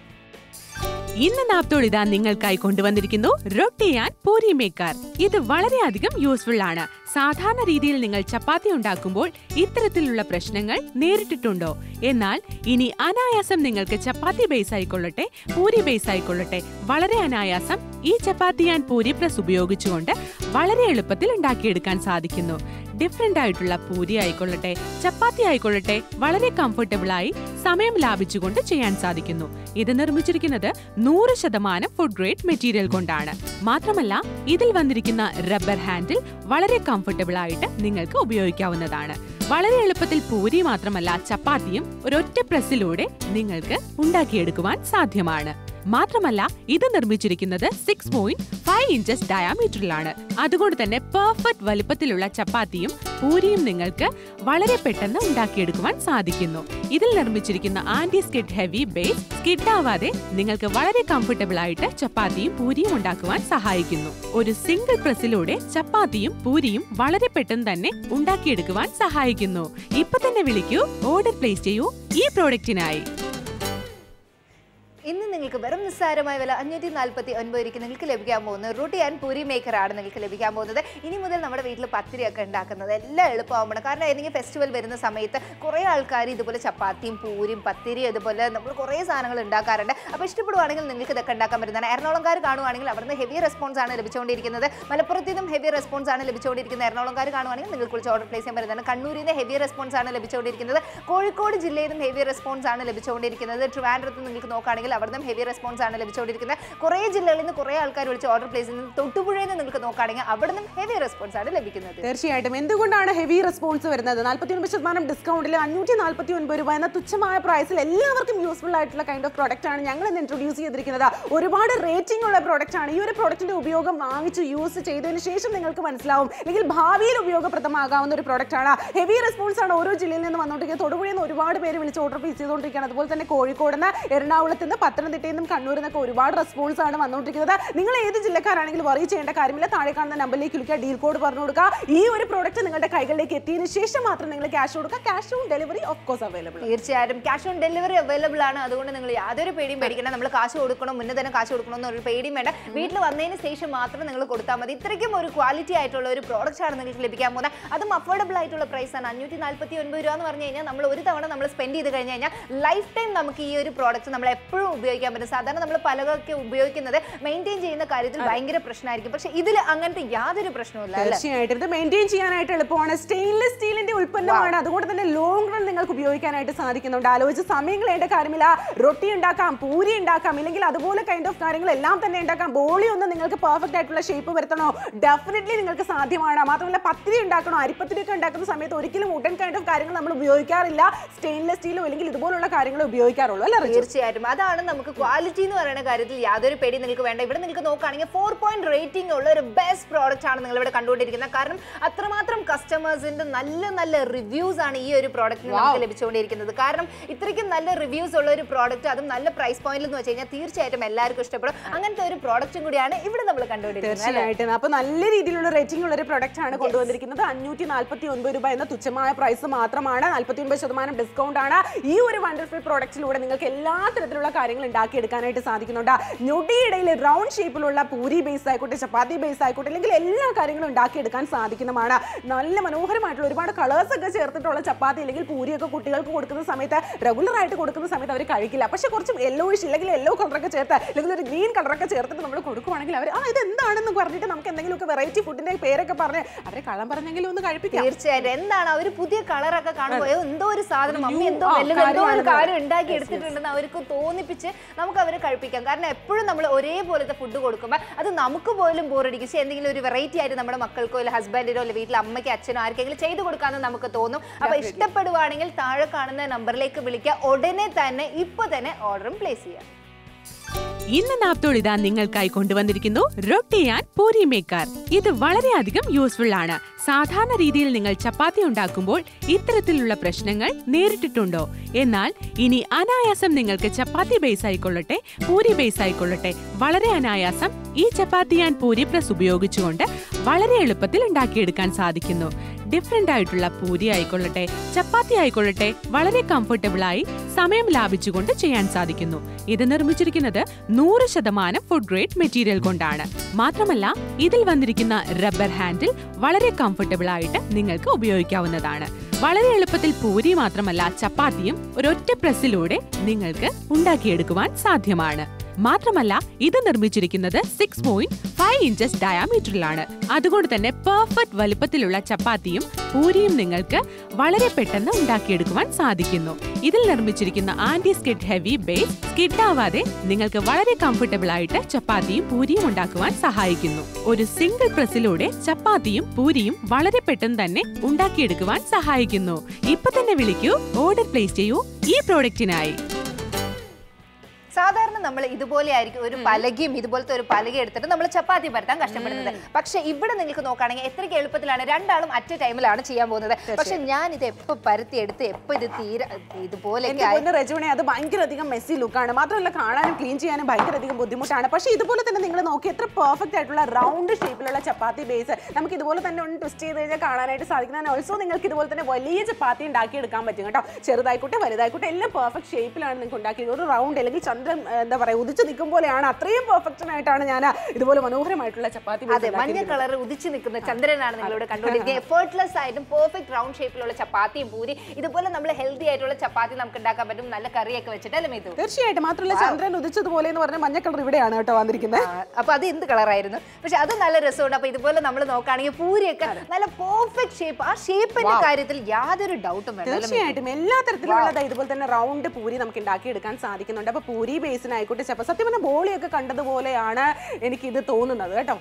ഇന്ന് നാപ്തോൾ ഇതാ നിങ്ങൾക്കായി കൊണ്ടുവന്നിരിക്കുന്നു റൊട്ടി ആൻഡ് പൂരി മേക്കർ. ഇത് വളരെയധികം യൂസ്ഫുൾ ആണ്. സാധാരണ രീതിയിൽ നിങ്ങൾ ചപ്പാത്തി ഉണ്ടാക്കുമ്പോൾ ഇത്തരത്തിലുള്ള പ്രശ്നങ്ങൾ നേരിട്ടിട്ടുണ്ടോ? എന്നാൽ ഇനി അനായാസം നിങ്ങൾക്ക് ചപ്പാത്തി ബേസ് ആയിക്കൊള്ളട്ടെ, പൂരി ബേസ് ആയിക്കൊള്ളട്ടെ, വളരെ അനായാസം ഈ ചപ്പാത്തി ആൻഡ് പൂരി പ്രസ് ഉപയോഗിച്ചുകൊണ്ട് വളരെ എളുപ്പത്തിൽ ഉണ്ടാക്കിയെടുക്കാൻ സാധിക്കുന്നു. ഡിഫറെന്റ് ആയിട്ടുള്ള പൂരി ആയിക്കൊള്ളട്ടെ, ചപ്പാത്തി ആയിക്കൊള്ളട്ടെ, വളരെ കംഫർട്ടബിളായി സമയം ലാഭിച്ചുകൊണ്ട് ചെയ്യാൻ സാധിക്കുന്നു. ഇത് നിർമ്മിച്ചിരിക്കുന്നത് 100% ഫുഡ് ഗ്രേഡ് മെറ്റീരിയൽ കൊണ്ടാണ്. മാത്രമല്ല ഇതിൽ വന്നിരിക്കുന്ന റബ്ബർ ഹാൻഡിൽ വളരെ കംഫർട്ടബിൾ ആയിട്ട് നിങ്ങൾക്ക് ഉപയോഗിക്കാവുന്നതാണ്. വളരെ എളുപ്പത്തിൽ പൂരി മാത്രമല്ല ചപ്പാത്തിയും ഒരൊറ്റ പ്രസ്സിലൂടെ നിങ്ങൾക്ക് ഉണ്ടാക്കിയെടുക്കുവാൻ സാധ്യമാണ്. മാത്രമല്ല ഇത് നിർമ്മിച്ചിരിക്കുന്നത് 6.5 inches ഡയമീറ്ററിലാണ്. അതുകൊണ്ട് തന്നെ പെർഫെക്റ്റ് വലുപ്പത്തിലുള്ള ചപ്പാത്തിയും പൂരിയും നിങ്ങൾക്ക് വളരെ പെട്ടെന്ന് ഉണ്ടാക്കിയെടുക്കുവാൻ സാധിക്കുന്നു. ഇതിൽ നിർമ്മിച്ചിരിക്കുന്ന ആന്റി സ്കിഡ് ഹെവി ബേസ് സ്കിഡാവാതെ നിങ്ങൾക്ക് വളരെ കംഫർട്ടബിൾ ആയിട്ട് ചപ്പാത്തിയും പൂരിയും ഉണ്ടാക്കുവാൻ സഹായിക്കുന്നു. ഒരു സിംഗിൾ പ്രസ്സിലൂടെ ചപ്പാത്തിയും പൂരിയും വളരെ പെട്ടെന്ന് തന്നെ ഉണ്ടാക്കിയെടുക്കുവാൻ സഹായിക്കുന്നു. ഇപ്പൊ തന്നെ വിളിക്കൂ, ഓർഡർ പ്ലേസ് ചെയ്യൂ ഈ പ്രോഡക്റ്റിനായി. ഇന്ന് നിങ്ങൾക്ക് വെറും നിസ്സാരമായ വില 549 രൂപയ്ക്ക് നിങ്ങൾക്ക് ലഭിക്കാൻ പോകുന്ന റൊട്ടി ആൻഡ് പൂരി മേക്കറാണ് നിങ്ങൾക്ക് ലഭിക്കാൻ പോകുന്നത്. ഇനി മുതൽ നമ്മുടെ വീട്ടിൽ പത്തിരിയൊക്കെ ഉണ്ടാക്കുന്നത് എല്ലാം എളുപ്പമാവണം. കാരണം ഏതെങ്കിലും ഫെസ്റ്റിവൽ വരുന്ന സമയത്ത് കുറേ ആൾക്കാർ ഇതുപോലെ ചപ്പാത്തിയും പൂരിയും പത്തിരിയും അതുപോലെ നമ്മൾ കുറേ സാധനങ്ങൾ ഉണ്ടാക്കാറുണ്ട്. അപ്പോൾ ഇഷ്ടപ്പെടുവാണെങ്കിൽ നിങ്ങൾക്ക് ഇതൊക്കെ ഉണ്ടാക്കാൻ പറ്റുന്നതാണ്. എറണാകുളംകാർ കാണുവാണെങ്കിൽ അവിടുന്ന് ഹെവി റെസ്പോൺസ് ആണ് ലഭിച്ചുകൊണ്ടിരിക്കുന്നത്. മലപ്പുറത്തു നിന്നും ഹെവി റെസ്പോൺസ് ആണ് ലഭിച്ചുകൊണ്ടിരിക്കുന്നത്. എറണാകുളംകാർ കാണുവാണെങ്കിൽ നിങ്ങൾക്ക് വിളിച്ച് ഓർഡർ പ്ലേസ് ചെയ്യാൻ പറ്റുന്നതാണ്. കണ്ണൂരിൽ നിന്ന് ഹെവി റെസ്പോൺസ് ആണ് ലഭിച്ചുകൊണ്ടിരിക്കുന്നത്. കോഴിക്കോട് ജില്ലയിൽ നിന്നും ഹെവി റെസ്പോൺസ് ആണ് ലഭിച്ചുകൊണ്ടിരിക്കുന്നത്. ട്രിവാൻഡ്രത്ത് നിങ്ങൾക്ക് നോക്കുകയാണെങ്കിൽ അവിടുന്ന് ഹെവി റെസ്പോൺസ് ആണ് ലഭിച്ചുകൊണ്ടിരിക്കുന്നത്. കുറേ ജില്ലകളിൽ നിന്ന് കുറേ ആൾക്കാർ വിളിച്ച് ഓർഡർ പ്ലേസ് ചെയ്യുന്നത്. തൊട്ടുപുഴയിൽ നിന്ന് നിങ്ങൾക്ക് നോക്കുകയാണെങ്കിൽ അവിടുന്ന് ഹെവി റെസ്പോൺസ് ആണ് ലഭിക്കുന്നത്. തീർച്ചയായിട്ടും എന്തുകൊണ്ടാണ് ഹെവി റെസ്പോൺസ് വരുന്നത്? 49% ഡിസ്കൗണ്ടിൽ 549 രൂപ എന്ന തുച്ഛമായ പ്രൈസിൽ എല്ലാവർക്കും യൂസ്ഫുൾ ആയിട്ടുള്ള കൈൻഡ് ഓഫ് പ്രോഡക്റ്റ് ആണ് ഞങ്ങൾ ഇന്ന് ഇൻട്രൊഡ്യൂസ് ചെയ്തിരിക്കുന്നത്. ഒരുപാട് റേറ്റിംഗ് ഉള്ള പ്രോഡക്റ്റ് ആണ്. ഈ ഒരു പ്രോഡക്റ്റിന്റെ ഉപയോഗം വാങ്ങിച്ച് യൂസ് ചെയ്തതിന് ശേഷം നിങ്ങൾക്ക് മനസ്സിലാവും, അല്ലെങ്കിൽ ഭാവിയിൽ ഉപയോഗപ്രദമാകാവുന്ന ഒരു പ്രോഡക്റ്റ് ആണ്. ഹെവി റെസ്പോൺസ് ആണ് ഓരോ ജില്ലയിൽ നിന്ന് വന്നുകൊണ്ടിരിക്കുന്നത്. തൊടുപുഴയിൽ നിന്ന് ഒരുപാട് പേര് വിളിച്ച് ഓർഡർ പ്ലേസ് ചെയ്തുകൊണ്ടിരിക്കുകയാണ്. അതുപോലെ തന്നെ കോഴിക്കോട് നിന്ന്, എറണാകുളത്ത് നിന്ന്, പത്തനംതിട്ടയിൽ നിന്നും, കണ്ണൂരിൽ നിന്നൊക്കെ ഒരുപാട് റെസ്പോൺസ് ആണ് വന്നുകൊണ്ടിരിക്കുന്നത്. നിങ്ങൾ ഏത് ജില്ലക്കാരാണെങ്കിലും വറി ചെയ്യേണ്ട കാര്യമില്ല. താഴെ കാണുന്ന നമ്പറിലേക്ക് വിളിക്കുക, ഡീൽ കോഡ് പറഞ്ഞു കൊടുക്കുക. ഈ ഒരു പ്രോഡക്റ്റ് നിങ്ങളുടെ കൈകളിലേക്ക് എത്തിയതിനു ശേഷം മാത്രം നിങ്ങൾ ക്യാഷ് കൊടുക്കുക. Cash on delivery of course available. തീർച്ചയായും ക്യാഷ് ഓൺ ഡെലിവറി അവൈലബിൾ ആണ്. അതുകൊണ്ട് നിങ്ങൾ യാതൊരു പേടിയും പേടിക്കണം. നമ്മൾ കാശ് കൊടുക്കണം, മുന്നേ തന്നെ കാശ് കൊടുക്കണം എന്നൊരു പേടിയും വേണ്ട. വീട്ടിൽ വന്നതിന് ശേഷം മാത്രം നിങ്ങൾ കൊടുത്താൽ മതി. ഇത്രയ്ക്കും ഒരു ക്വാളിറ്റി ആയിട്ടുള്ള ഒരു പ്രോഡക്റ്റ് ആണ് നിങ്ങൾക്ക് ലഭിക്കാൻ പോകുന്നത്. അതും അഫോർഡബിൾ ആയിട്ടുള്ള പ്രൈസാണ്. 549 രൂപ എന്ന് പറഞ്ഞു കഴിഞ്ഞാൽ നമ്മൾ ഒരു തവണ നമ്മൾ സ്പെൻഡ് ചെയ്ത് കഴിഞ്ഞു കഴിഞ്ഞാൽ ലൈഫ് ടൈം നമുക്ക് ഈ ഒരു പ്രോഡക്റ്റ് നമ്മൾ എപ്പോഴും ഉപയോഗിക്കാൻ പറ്റും. സാധാരണ നമ്മൾ പലകൊക്കെ ഉപയോഗിക്കുന്നത് മെയിൻറ്റെയിൻ ചെയ്യുന്ന കാര്യത്തിൽ ഭയങ്കര പ്രശ്നമായിരിക്കും. പക്ഷേ ഇതിൽ അങ്ങനത്തെ യാതൊരു പ്രശ്നവുമില്ല. തീർച്ചയായിട്ടും ഇത് മെയിൻറ്റെയിൻ ചെയ്യാനായിട്ട് എളുപ്പമാണ്. സ്റ്റെയിൻലെസ് സ്റ്റീലിന്റെ ഉൽപ്പന്നമാണ്. അതുകൊണ്ട് തന്നെ ലോങ് റൺ നിങ്ങൾക്ക് ഉപയോഗിക്കാനായിട്ട് സാധിക്കുന്നുണ്ട്. ആലോചിച്ച് സമയം കളയേണ്ട കാര്യമില്ല. റൊട്ടി ഉണ്ടാക്കാം, പൂരി ഉണ്ടാക്കാം, ഇല്ലെങ്കിൽ അതുപോലെ കൈൻഡ് ഓഫ് കാര്യങ്ങളെല്ലാം തന്നെ ഉണ്ടാക്കാം. ബോളി ഒന്നും നിങ്ങൾക്ക് പെർഫെക്റ്റ് ആയിട്ടുള്ള ഷേപ്പ് വരുത്തണോ? ഡെഫിനറ്റ്ലി നിങ്ങൾക്ക് സാധ്യമാണ്. മാത്രമല്ല പത്തിരി ഉണ്ടാക്കണോ? അരിപ്പത്തിരിയൊക്കെ ഉണ്ടാക്കുന്ന സമയത്ത് ഒരിക്കലും വുഡൻ കൈൻഡ് ഓഫ് കാര്യങ്ങൾ നമ്മൾ ഉപയോഗിക്കാറില്ല. സ്റ്റെയിൻലെസ് സ്റ്റീലോ അല്ലെങ്കിൽ ഇതുപോലുള്ള കാര്യങ്ങൾ ഉപയോഗിക്കാറുള്ളൂ അല്ലേ? തീർച്ചയായിട്ടും. അതാണ് നമുക്ക് ക്വാളിറ്റി എന്ന് പറയുന്ന കാര്യത്തിൽ യാതൊരു പേടി നിങ്ങൾക്ക് വേണ്ട. ഇവിടെ നിങ്ങൾക്ക് നോക്കുകയാണെങ്കിൽ 4.0 റേറ്റിംഗ് ഉള്ള ഒരു ബെസ്റ്റ് പ്രോഡക്റ്റ് ആണ് നിങ്ങൾ ഇവിടെ കണ്ടുകൊണ്ടിരിക്കുന്നത്. കാരണം അത്രമാത്രം കസ്റ്റമേഴ്സിന്റെ നല്ല നല്ല റിവ്യൂസ് ആണ് ഈ ഒരു പ്രോഡക്റ്റിന് നമുക്ക് ലഭിച്ചുകൊണ്ടിരിക്കുന്നത്. കാരണം ഇത്രയ്ക്കും നല്ല റിവ്യൂസ് ഉള്ള ഒരു പ്രോഡക്റ്റ്, അതും നല്ല പ്രൈസ് പോയിന്റിൽ എന്ന് വെച്ച് കഴിഞ്ഞാൽ തീർച്ചയായിട്ടും എല്ലാവർക്കും ഇഷ്ടപ്പെടും. അങ്ങനത്തെ ഒരു പ്രോഡക്റ്റും കൂടിയാണ് ഇവിടെ നമ്മൾ കണ്ടുകൊണ്ടിരിക്കുന്നത്. അപ്പൊ നല്ല രീതിയിലുള്ള റേറ്റിംഗ് ഉള്ള ഒരു പ്രോഡക്റ്റ് ആണ് കൊണ്ടുവന്നിരിക്കുന്നത്. 549 രൂപ എന്ന തുച്ഛമായ പ്രൈസ് മാത്രമാണ്. 49% ഡിസ്കൗണ്ട് ആണ്. ഈ ഒരു വണ്ടർഫുൾ പ്രോഡക്റ്റിലൂടെ നിങ്ങൾക്ക് എല്ലാ തരത്തിലുള്ള കാര്യങ്ങൾ ഉണ്ടാക്കിയെടുക്കാനായിട്ട് സാധിക്കുന്നുണ്ട്. ഞൊടിയിടയിൽ റൗണ്ട് ഷേപ്പിലുള്ള പൂരി ബേസ് ആയിക്കോട്ടെ, ചപ്പാത്തി ബേസ് ആയിക്കോട്ടെ, അല്ലെങ്കിൽ എല്ലാ കാര്യങ്ങളും ഉണ്ടാക്കിയെടുക്കാൻ സാധിക്കുന്നതാണ്. നല്ല മനോഹരമായിട്ടുള്ള ഒരുപാട് കളേഴ്സ് ഒക്കെ ചേർത്തിട്ടുള്ള ചപ്പാത്തി അല്ലെങ്കിൽ പൂരിയൊക്കെ കുട്ടികൾക്ക് കൊടുക്കുന്ന സമയത്ത്, റെഗുലർ ആയിട്ട് കൊടുക്കുന്ന സമയത്ത് അവർ കഴിക്കില്ല. പക്ഷെ കുറച്ച് യെല്ലോയിഷ് അല്ലെങ്കിൽ യെല്ലോ കളറൊക്കെ ചേർത്ത് അല്ലെങ്കിൽ ഒരു ഗ്രീൻ കളറൊക്കെ ചേർത്തിട്ട് നമ്മൾ കൊടുക്കുവാണെങ്കിൽ അവർ ഇതെന്താണെന്ന് പറഞ്ഞിട്ട് നമുക്ക് എന്തെങ്കിലുമൊക്കെ വെറൈറ്റി ഫുഡിന്റെ പേരൊക്കെ പറഞ്ഞ് അവരെ കള്ളം പറഞ്ഞെങ്കിലും ഒന്ന് കഴിപ്പിക്കാം. തീർച്ചയായിട്ടും. എന്താണ് അവർ പുതിയ കളറൊക്കെ കാണുമ്പോൾ എന്തോ ഒരു സാധനം, എന്തോ ഒരു കാര്യം ഉണ്ടാക്കി എടുത്തിട്ടുണ്ടെന്ന് അവർക്ക് തോന്നിപ്പിച്ച് നമുക്കവരെ കഴിപ്പിക്കാം കാരണം എപ്പോഴും നമ്മൾ ഒരേപോലത്തെ ഫുഡ് കൊടുക്കുമ്പോൾ അത് നമുക്ക് പോലും ബോർ അടിക്കും പക്ഷേ എന്തെങ്കിലും ഒരു വെറൈറ്റി ആയിട്ട് നമ്മുടെ മക്കൾക്കോ അല്ലെങ്കിൽ ഹസ്ബൻഡിനോ അല്ലെങ്കിൽ വീട്ടിലെ അമ്മയ്ക്ക് അച്ഛനോ ആർക്കെങ്കിലും ചെയ്തു കൊടുക്കാമെന്ന് നമുക്ക് തോന്നും അപ്പോൾ ഇഷ്ടപ്പെടുവാണെങ്കിൽ താഴെ കാണുന്ന നമ്പറിലേക്ക് വിളിക്കുക ഉടനെ തന്നെ ഇപ്പോൾ തന്നെ ഓർഡറും പ്ലേസ് ചെയ്യാം ഇന്ന് നാപ്തോൾ ഇതാ നിങ്ങൾക്കായി കൊണ്ടുവന്നിരിക്കുന്നു റൊട്ടി ആൻഡ് പൂരി മേക്കർ ഇത് വളരെയധികം യൂസ്ഫുൾ ആണ് സാധാരണ രീതിയിൽ നിങ്ങൾ ചപ്പാത്തി ഉണ്ടാക്കുമ്പോൾ ഇത്തരത്തിലുള്ള പ്രശ്നങ്ങൾ നേരിട്ടിട്ടുണ്ടോ എന്നാൽ ഇനി അനായാസം നിങ്ങൾക്ക് ചപ്പാത്തി ബേസ് ആയിക്കൊള്ളട്ടെ പൂരി ബേസ് ആയിക്കൊള്ളട്ടെ വളരെ അനായാസം ഈ ചപ്പാത്തി ആൻഡ് പൂരി പ്രസ് ഉപയോഗിച്ചുകൊണ്ട് വളരെ എളുപ്പത്തിൽ ഉണ്ടാക്കിയെടുക്കാൻ സാധിക്കുന്നു ഡിഫറെന്റ് ആയിട്ടുള്ള പൂരി ആയിക്കൊള്ളട്ടെ ചപ്പാത്തി ആയിക്കൊള്ളട്ടെ വളരെ കംഫർട്ടബിൾ ആയി സമയം ലാഭിച്ചുകൊണ്ട് ചെയ്യാൻ സാധിക്കുന്നു ഇത് നിർമ്മിച്ചിരിക്കുന്നത് 100% ഫുഡ് ഗ്രേഡ് മെറ്റീരിയൽ കൊണ്ടാണ് മാത്രമല്ല ഇതിൽ വന്നിരിക്കുന്ന റബ്ബർ ഹാൻഡിൽ വളരെ കംഫർട്ടബിൾ ആയിട്ട് നിങ്ങൾക്ക് ഉപയോഗിക്കാവുന്നതാണ് വളരെ എളുപ്പത്തിൽ പൂരി മാത്രമല്ല ചപ്പാത്തിയും ഒരൊറ്റ പ്രസ്സിലൂടെ നിങ്ങൾക്ക് ഉണ്ടാക്കിയെടുക്കുവാൻ സാധ്യമാണ് മാത്രമല്ല ഇത് നിർമ്മിച്ചിരിക്കുന്നത് 6.5 inches ഡയാമീറ്ററിലാണ് അതുകൊണ്ട് തന്നെ പെർഫെക്റ്റ് വലിപ്പത്തിലുള്ള ചപ്പാത്തിയും പൂരിയും നിങ്ങൾക്ക് വളരെ പെട്ടെന്ന് ഉണ്ടാക്കിയെടുക്കുവാൻ സാധിക്കുന്നു ഇതിൽ നിർമ്മിച്ചിരിക്കുന്ന anti skid heavy base skid ആവാതെ നിങ്ങൾക്ക് വളരെ കംഫർട്ടബിൾ ആയിട്ട് ചപ്പാത്തിയും പൂരിയും ഉണ്ടാക്കുവാൻ സഹായിക്കുന്നു ഒരു സിംഗിൾ പ്രസ്സിലൂടെ ചപ്പാത്തിയും പൂരിയും വളരെ പെട്ടെന്ന് തന്നെ ഉണ്ടാക്കിയെടുക്കുവാൻ സഹായിക്കുന്നു ഇപ്പൊ തന്നെ വിളിക്കൂ ഓർഡർ പ്ലേസ് ചെയ്യൂ ഈ പ്രോഡക്റ്റിനായി സാധാരണ നമ്മൾ ഇതുപോലെ ആയിരിക്കും ഒരു പലകയും ഇതുപോലത്തെ ഒരു പലക എടുത്തിട്ട് നമ്മൾ ചപ്പാത്തി പരത്താൻ കഷ്ടപ്പെടുന്നത് പക്ഷെ ഇവിടെ നിങ്ങൾക്ക് നോക്കുകയാണെങ്കിൽ എത്രയ്ക്ക് എളുപ്പത്തിലാണ് രണ്ടാളും അറ്റ് ടൈമിലാണ് ചെയ്യാൻ പോകുന്നത് പക്ഷെ ഞാൻ ഇത് എപ്പോൾ പരത്തി എടുത്ത് എപ്പോൾ ഇത് തീരെ ഇതുപോലെയൊക്കെ ആയിട്ട് രജുവിനെ അത് ഭയങ്കരധികം മെസ്സി ലുക്കാണ് മാത്രമല്ല കാണാനും ക്ലീൻ ചെയ്യാനും ഭയങ്കരധികം ബുദ്ധിമുട്ടാണ് പക്ഷെ ഇതുപോലെ തന്നെ നിങ്ങൾ നോക്കി എത്ര പെർഫെക്റ്റ് ആയിട്ടുള്ള റൗണ്ട് ഷേപ്പിലുള്ള ചപ്പാത്തി ബേസ് നമുക്ക് ഇതുപോലെ തന്നെ ഒന്ന് ട്വിസ്റ്റ് ചെയ്ത് കഴിഞ്ഞാൽ കാണാനായിട്ട് സാധിക്കുന്നതാണ് ഓൾസോ നിങ്ങൾക്ക് ഇതുപോലെ തന്നെ വലിയ ചപ്പാത്തി ഉണ്ടാക്കിയെടുക്കാൻ പറ്റും കേട്ടോ ചെറുതായിക്കോട്ടെ വലുതായിക്കോട്ടെ എല്ലാം പെർഫെക്റ്റ് ഷേപ്പിലാണ് നിങ്ങൾക്ക് ഉണ്ടാക്കിയത് ഒരു റൗണ്ട് അല്ലെങ്കിൽ എന്താ പറയാ ഉദിച്ചു നിൽക്കും പോലെയാണ് അത്രയും പെർഫെക്ഷൻ ആയിട്ടാണ് ഞാൻ ഇതുപോലെ മനോഹരമായിട്ടുള്ള ചപ്പാത്തി അതെ മഞ്ഞ കളർ ഉദിച്ചു നിൽക്കുന്ന ചന്ദ്രനാണ് നിങ്ങളിവിടെ കണ്ടുകൊണ്ടിരിക്കുന്നത് എഫേർട്ട്ലെസ് ആയിട്ടും പെർഫെക്റ്റ് റൗണ്ട് ഷേപ്പിലുള്ള ചപ്പാത്തിയും പൂരി ഇതുപോലെ നമ്മൾ ഹെൽത്തി ആയിട്ടുള്ള ചപ്പാത്തി നമുക്ക് ഉണ്ടാക്കാൻ പറ്റും നല്ല കറിയൊക്കെ വെച്ചിട്ട് അല്ലേ ഇത് തീർച്ചയായിട്ടും മാത്രമല്ല ചന്ദ്രൻ ഉദിച്ചതുപോലെ എന്ന് പറഞ്ഞാൽ മഞ്ഞ കളർ ഇവിടെയാണ് കേട്ടോ വന്നിരിക്കുന്നത് അപ്പൊ അത് എന്ത് കളറായിരുന്നു പക്ഷെ അത് നല്ല രസമുണ്ട് അപ്പൊ ഇതുപോലെ നമ്മൾ നോക്കുകയാണെങ്കിൽ പൂരിയൊക്കെ നല്ല പെർഫെക്റ്റ് ഷേപ്പ് ആ ഷേപ്പിന്റെ കാര്യത്തിൽ യാതൊരു ഡൗട്ടും വേണ്ട തീർച്ചയായിട്ടും എല്ലാ തരത്തിലുള്ള ഇതുപോലെ തന്നെ റൗണ്ട് പൂരി നമുക്ക് ഉണ്ടാക്കിയെടുക്കാൻ സാധിക്കുന്നുണ്ട് അപ്പൊ പൂരി ബേസിനായിക്കോട്ടെ ചപ്പ സത്യം പറഞ്ഞാൽ ബോളിയൊക്കെ കണ്ടതുപോലെയാണ് എനിക്കിത് തോന്നുന്നത് കേട്ടോ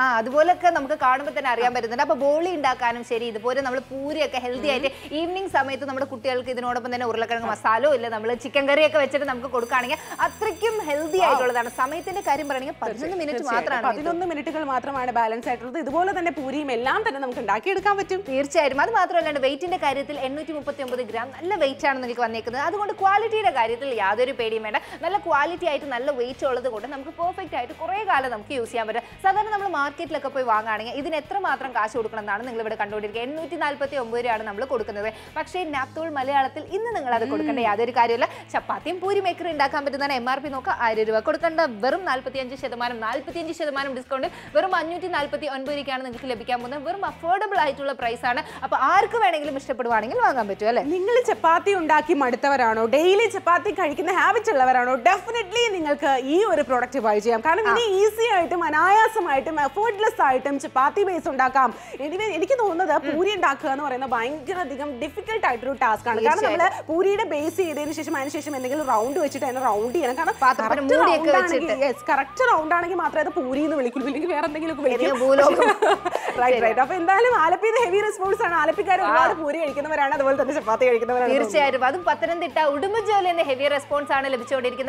ആ അതുപോലെയൊക്കെ നമുക്ക് കാണുമ്പോൾ തന്നെ അറിയാൻ പറ്റുന്നുണ്ട് അപ്പോൾ ബോളി ഉണ്ടാക്കാനും ശരി ഇതുപോലെ നമ്മൾ പൂരിയൊക്കെ ഹെൽത്തി ആയിട്ട് ഈവനിങ് സമയത്ത് നമ്മുടെ കുട്ടികൾക്ക് ഇതിനോടൊപ്പം തന്നെ ഉരുളക്കിഴങ്ങ് മസാലോ ഇല്ല നമ്മൾ ചിക്കൻ കറിയൊക്കെ വെച്ചിട്ട് നമുക്ക് കൊടുക്കുകയാണെങ്കിൽ അത്രയ്ക്കും ഹെൽത്തി ആയിട്ടുള്ളതാണ് സമയത്തിന്റെ കാര്യം പറയുകയാണെങ്കിൽ 11 മിനിറ്റ് മാത്രമാണ് 11 മിനിറ്റുകൾ മാത്രമാണ് ബാലൻസ് ആയിട്ടുള്ളത് ഇതുപോലെ തന്നെ പൂരിയും എല്ലാം തന്നെ നമുക്ക് ഉണ്ടാക്കിയെടുക്കാൻ പറ്റും തീർച്ചയായിട്ടും അത് മാത്രമല്ലാണ്ട് വെയിറ്റിന്റെ കാര്യത്തിൽ 839 gram നല്ല വെയിറ്റ് ആണ് നിങ്ങൾക്ക് വന്നേക്കുന്നത് അതുകൊണ്ട് ക്വാളിറ്റിയുടെ കാര്യത്തിൽ യാതൊരു പേടിയും വേണ്ട നല്ല ക്വാളിറ്റി ആയിട്ട് നല്ല വെയിറ്റ് ഉള്ളത് കൊണ്ട് നമുക്ക് പെർഫെക്റ്റ് ആയിട്ട് കുറേ കാലം നമുക്ക് യൂസ് ചെയ്യാൻ പറ്റും സാധാരണ നമ്മൾ മാർക്കറ്റിലൊക്കെ പോയി വാങ്ങുകയാണെങ്കിൽ ഇതിന് എത്രമാത്രം കാശ് കൊടുക്കണം എന്നാണ് നിങ്ങൾ ഇവിടെ കണ്ടുകൊണ്ടിരിക്കുക 849 രൂപയാണ് നമ്മൾ കൊടുക്കുന്നത് പക്ഷേ നാപ്തോൾ മലയാളത്തിൽ ഇന്ന് നിങ്ങൾ അത് കൊടുക്കേണ്ട യാതൊരു കാര്യമില്ല ചപ്പാത്തിയും പൂരി മേക്കർ ഉണ്ടാക്കാൻ പറ്റുന്നതാണ് MRP നോക്കുക 1000 രൂപ കൊടുക്കേണ്ട വെറും 45% ഡിസ്കൗണ്ട് വെറും 549 രൂപയ്ക്കാണ് നിങ്ങൾക്ക് ലഭിക്കാൻ പോകുന്നത് വെറും അഫോർഡബിൾ ആയിട്ടുള്ള പ്രൈസാണ് അപ്പോൾ ആർക്ക് വേണമെങ്കിലും ഇഷ്ടപ്പെടുവാണെങ്കിൽ വാങ്ങാൻ പറ്റും അല്ലേ നിങ്ങൾ ചപ്പാത്തി ഉണ്ടാക്കി മടുത്തവരാണോ ഡെയിലി ചപ്പാത്തി കഴിക്കുന്ന ഹാബിറ്റ് ഉള്ളവരാണോ ഡെഫിനറ്റ്ലി നിങ്ങൾക്ക് ഈ ഒരു പ്രോഡക്റ്റ് ബൈ ചെയ്യാം കാരണം ഇനി ഈസി ആയിട്ടും അനായാസമായിട്ടും എഫേർട്ട്ലെസ് ആയിട്ടും ചപ്പാത്തി ബേസ് ഉണ്ടാക്കാം എനിക്ക് തോന്നുന്നത് പൂരി ഉണ്ടാക്കുക എന്ന് പറയുന്നത് ഭയങ്കരധികം ഡിഫിക്കൽട്ട് ആയിട്ടൊരു ടാസ്ക് ആണ് കാരണം നമ്മൾ പൂരിയുടെ ബേസ് ചെയ്തതിനു ശേഷം അതിനുശേഷം എന്തെങ്കിലും റൗണ്ട് വെച്ചിട്ട് അതിനെ റൗണ്ട് ചെയ്യണം കാരണം കറക്റ്റ് റൗണ്ട് ആണെങ്കിൽ മാത്രമേ അത് പൂരി എന്ന് വിളിക്കുള്ളൂ ഇല്ലെങ്കിൽ വേറെ എന്തെങ്കിലും അപ്പൊ എന്തായാലും ആലപ്പിയിൽ ഹെവി റെസ്പോൺസ് ആണ് ആലപ്പിക്കാർ ഒരുപാട് പൂരി കഴിക്കുന്നവരാണ് അതുപോലെ തന്നെ ചപ്പാത്തി കഴിക്കുന്നവരാണ് തീർച്ചയായിട്ടും അതും പത്തനംതിട്ട ഉടുമ്പൻചോലയിൽ ഹെവി റെസ്പോൺസ് ആണ് ലഭിച്ചുകൊണ്ടിരിക്കുന്നത്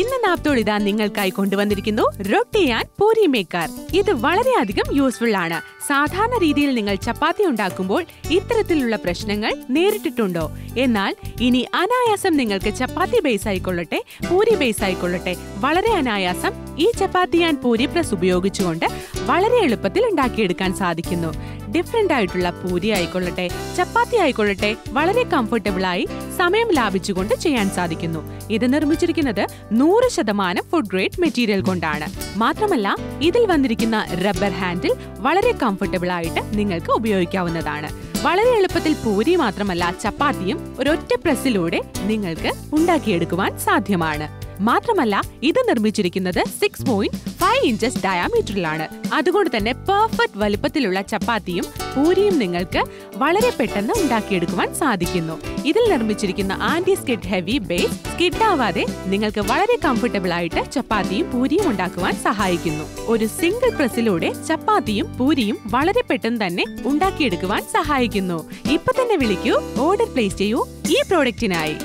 ഇന്ന് നാപ്തോൾ ഇതാ നിങ്ങൾക്കായി കൊണ്ടുവന്നിരിക്കുന്നു റൊട്ടി ആൻഡ് പൂരി മേക്കർ ഇത് വളരെയധികം യൂസ്ഫുൾ ആണ് സാധാരണ രീതിയിൽ നിങ്ങൾ ചപ്പാത്തി ഉണ്ടാക്കുമ്പോൾ ഇത്തരത്തിലുള്ള പ്രശ്നങ്ങൾ നേരിട്ടിട്ടുണ്ടോ എന്നാൽ ഇനി അനായാസം നിങ്ങൾക്ക് ചപ്പാത്തി ബേസ് ആയിക്കൊള്ളട്ടെ പൂരി ബേസ് ആയിക്കൊള്ളട്ടെ വളരെ അനായാസം ഈ ചപ്പാത്തി ആൻഡ് പൂരി പ്രസ് ഉപയോഗിച്ചുകൊണ്ട് വളരെ എളുപ്പത്തിൽ ഉണ്ടാക്കിയെടുക്കാൻ സാധിക്കുന്നു different ആയിട്ടുള്ള പൂരി ആയിക്കൊള്ളട്ടെ ചപ്പാത്തി ആയിക്കൊള്ളട്ടെ വളരെ comfortable ആയി സമയം ലാഭിച്ചുകൊണ്ട് ചെയ്യാൻ സാധിക്കുന്നു. ഇത് നിർമ്മിച്ചിരിക്കുന്നത് 100% food grade material കൊണ്ടാണ്. മാത്രമല്ല ഇതിൽ വന്നിരിക്കുന്ന rubber handle വളരെ comfortable ആയിട്ട് നിങ്ങൾക്ക് ഉപയോഗിക്കാവുന്നതാണ്. വളരെ എളുപ്പത്തിൽ പൂരി മാത്രമല്ല ചപ്പാത്തിയും ഒരൊറ്റ പ്രസ്സിലൂടെ നിങ്ങൾക്ക് ഉണ്ടാക്കിയെടുക്കാൻ സാധ്യമാണ്. മാത്രമല്ല ഇത് നിർമ്മിച്ചിരിക്കുന്നത് 6.5 ഇഞ്ചസ് ഡയമീറ്ററിലാണ്. അതുകൊണ്ട് തന്നെ പെർഫെക്റ്റ് വലിപ്പത്തിലുള്ള ചപ്പാത്തിയും പൂരിയും നിങ്ങൾക്ക് വളരെ പെട്ടെന്ന് ഉണ്ടാക്കിയെടുക്കാൻ സാധിക്കുന്നു. ഇതിൽ നിർമ്മിച്ചിരിക്കുന്ന anti skid heavy base skid ആവാതെ നിങ്ങൾക്ക് വളരെ കംഫർട്ടബിൾ ആയിട്ട് ചപ്പാത്തിയും പൂരിയും ഉണ്ടാക്കുവാൻ സഹായിക്കുന്നു. ഒരു സിംഗിൾ പ്രസ്സിലൂടെ ചപ്പാത്തിയും പൂരിയും വളരെ പെട്ടെന്ന് തന്നെ ഉണ്ടാക്കിയെടുക്കുവാൻ സഹായിക്കുന്നു. ഇപ്പൊ തന്നെ വിളിക്കൂ, ഓർഡർ പ്ലേസ് ചെയ്യൂ ഈ പ്രോഡക്റ്റിനായി.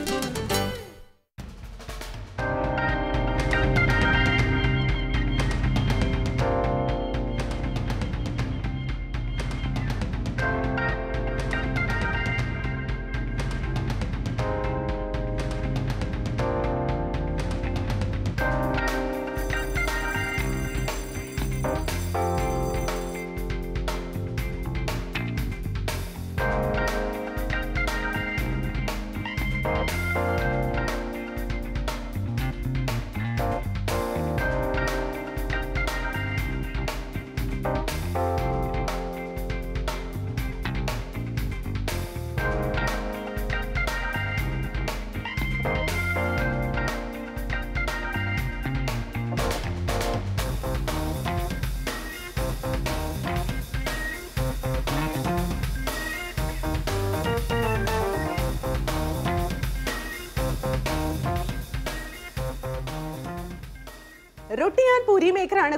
Roti and Puri maker is the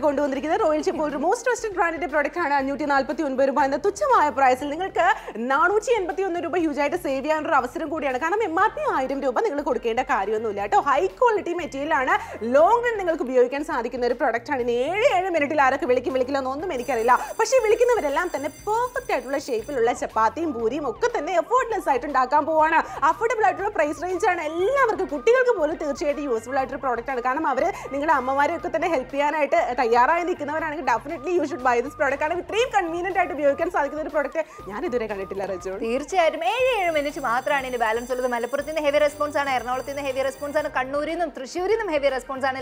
Royal Chipotle most trusted branded product. The price is huge. Item high quality material. Long and product. Perfect shape. Chapati, Puri, effortless item. Affordable price range and useful product. Help you and Tayara definitely you should buy this product and extreme convenient at you can sell the product. The balance of the Malapurthin heavy response and Ernauthin heavy response and Kandurinum, Trishurinum heavy response and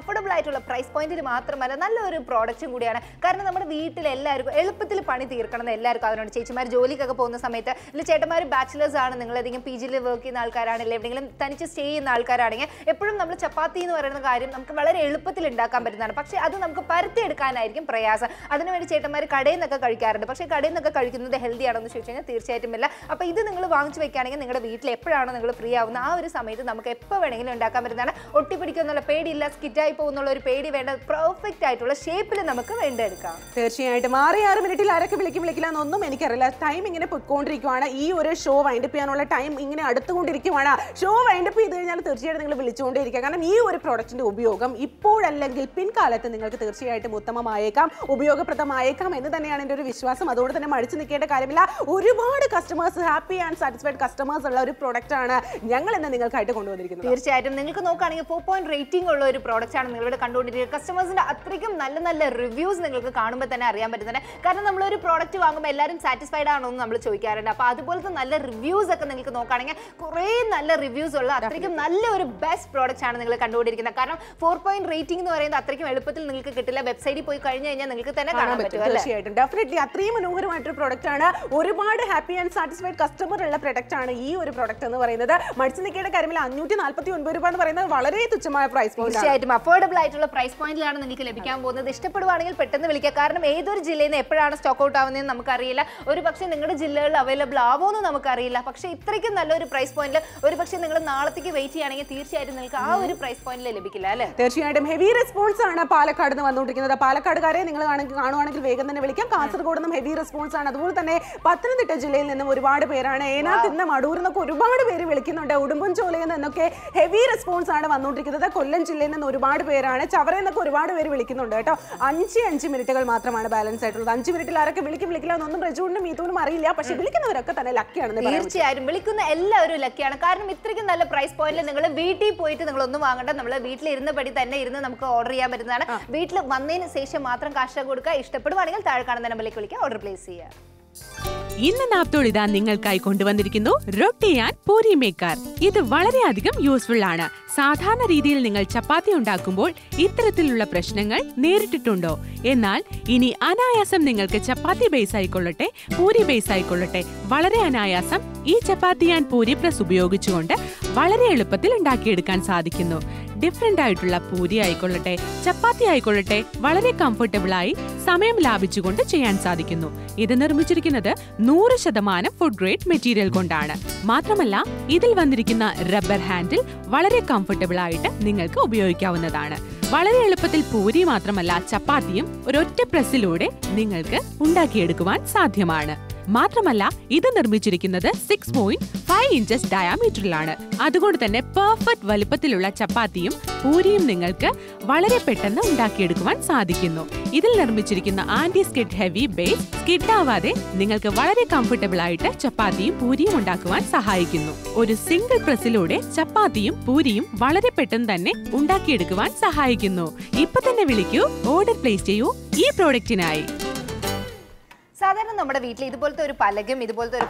affordable price point in Mathra Maranala products in Gudiana. Karnam wheat, Elpatil Panithir, Kanella, Chichamar, Jolie Kakapona Sameta, Lichetamari bachelors are letting a PG work in Alcaran, living Tanichi stay in Alcaran, a put number Chapati or another. Elpathilinda Campana, Paksha, Adunam Parthid Kanaikin Prayasa, Adanavi Chetamari Kade, the Karikar, the Paksha Kade, the Karikin, the healthy Adam Shushan, Thir Chetamilla, a Pithan Vanch Mechanic and the Wheat Leper and the Priya, now is Samit Namaka and Dakamarana, Otipikan, Paid Illa, Skita, Ponolor, Paid event, a perfect title, shape in Namaka and Dedica. Thirty Mari are Military Kilikilano, many Kerala, timing in a Pukondrikana, E or a show, wind up and time in Adatundrikana, show wind up and 30 and the Vilichon Dedicana, you were a product in Ubiogam. Put and leg pin colour and the 30 item Utamaekam, Ubioga Pratamaekam, and then and Vishwasam, other than a Madison Kate Carabilla, Uribond customers, happy and satisfied customers, a lot of product and younger and the Ningle Kaitakondo. Thirty item Ningle a 4-point rating or lower products and Ningle Condo customers and Atricum Nalanala reviews Ningle Kanum and Ariam, but then Katanamlori product and satisfied on number Choikar and Apathapols and other reviews at the Ningle Kanaka, Korean Nala reviews or Atricum Nala best product and Ningle Condo in the Karam 4-point. Rating or in the website, you definitely a 3 maneuver product and happy and satisfied customer product and E or product and the Martinicate Caramilla, Newton Alpathu and Valare to Chama price point. Affordable price point land and Nicolabicam, both the step of Vanil Petan, the Vilikaram, either Jilin, Eperana, Stocko Town in Namakarilla, or Paxin Jilla available Avon Namakarilla, Paxi, Trick and Alloy price point, or Paxin Narthiki, Waiti and a Thirty item price point Lilibicilla. Heavy response and a Palakad and the Palakadar and Angana Vegan and Vilka Cancer go to them heavy response and Adultane, Pathan the Tajil and the Murivada Perana, the Madur and the Kurubada very Vilkin and Uduman Cholan and okay, heavy response and a Manuka, the Kolan Chilean and Uribad Perana, Chavar and the Kurivada very Vilkin on data, Anchi and Chimitical Matramana balance at Anchi Vilaka Vilkim Vilkan on the Rajun, Mithu, Maria, Pashibilikan Raka and Laki and the Birchi, I Vilkan Ella Laki and a car, Mitrikan, the price point and the VT poet and the Glonda Manga, the Wheatley in the Paditana. In the Naaptol, Ningal Kai Konduvandirikino, Roti and Puri Maker. This is very useful. Sadhana Ridil Ningal Chapati undakumbol, Itratilla Prashningal, Neritundo. Enal, Ini Anayasam Ningalke Chapati Baisaikolate, Puri Baisaikolate, Valare Anayasam, E Chapati and Puri Prasubiogichonda, Valare Lupatil and Dakidikan Sadikino. Different Idula Puri Icolate, Chapati Icolate, Valare Comfortable Eye, Samayam Labichunda Chayan Sadikino. Either Nurmuchikinada, 100% food grade material Gondana. Matramala, Idil Vandrikina rubber handle, Valare comfortable item, Ningalko Bioikavanadana. Valare Elepatil Puri Matramala, Chapatium, Rotte Presilude, Ningalka, Unda Kedguan, Sadhyamana. Matramala, either Nurmuchikinada, 6.5 inches diameter lana. Adagotane, perfect Valipatilula Chapatium, Purium Ningalka, Valare Petana, Unda Kedguan, Sadikino. Idil Nurmuchirikina anti-skid heavy base. കിട്ടാവാതെ നിങ്ങൾക്ക് വളരെ comfortable ആയിട്ട് ചപ്പാത്തിയും പൂരിയും ഉണ്ടാക്കുവാൻ സഹായിക്കുന്നു. ഒരു single പ്രസ്സിലൂടെ ചപ്പാത്തിയും പൂരിയും വളരെ പെട്ടെന്ന് തന്നെ ഉണ്ടാക്കിയെടുക്കാൻ സഹായിക്കുന്നു. ഇപ്പോൾ തന്നെ വിളിക്കൂ, ഓർഡർ പ്ലേസ് ചെയ്യൂ ഈ പ്രോഡക്റ്റിനായി. സാധാരണ നമ്മുടെ വീട്ടിൽ ഇതുപോലത്തെ ഒരു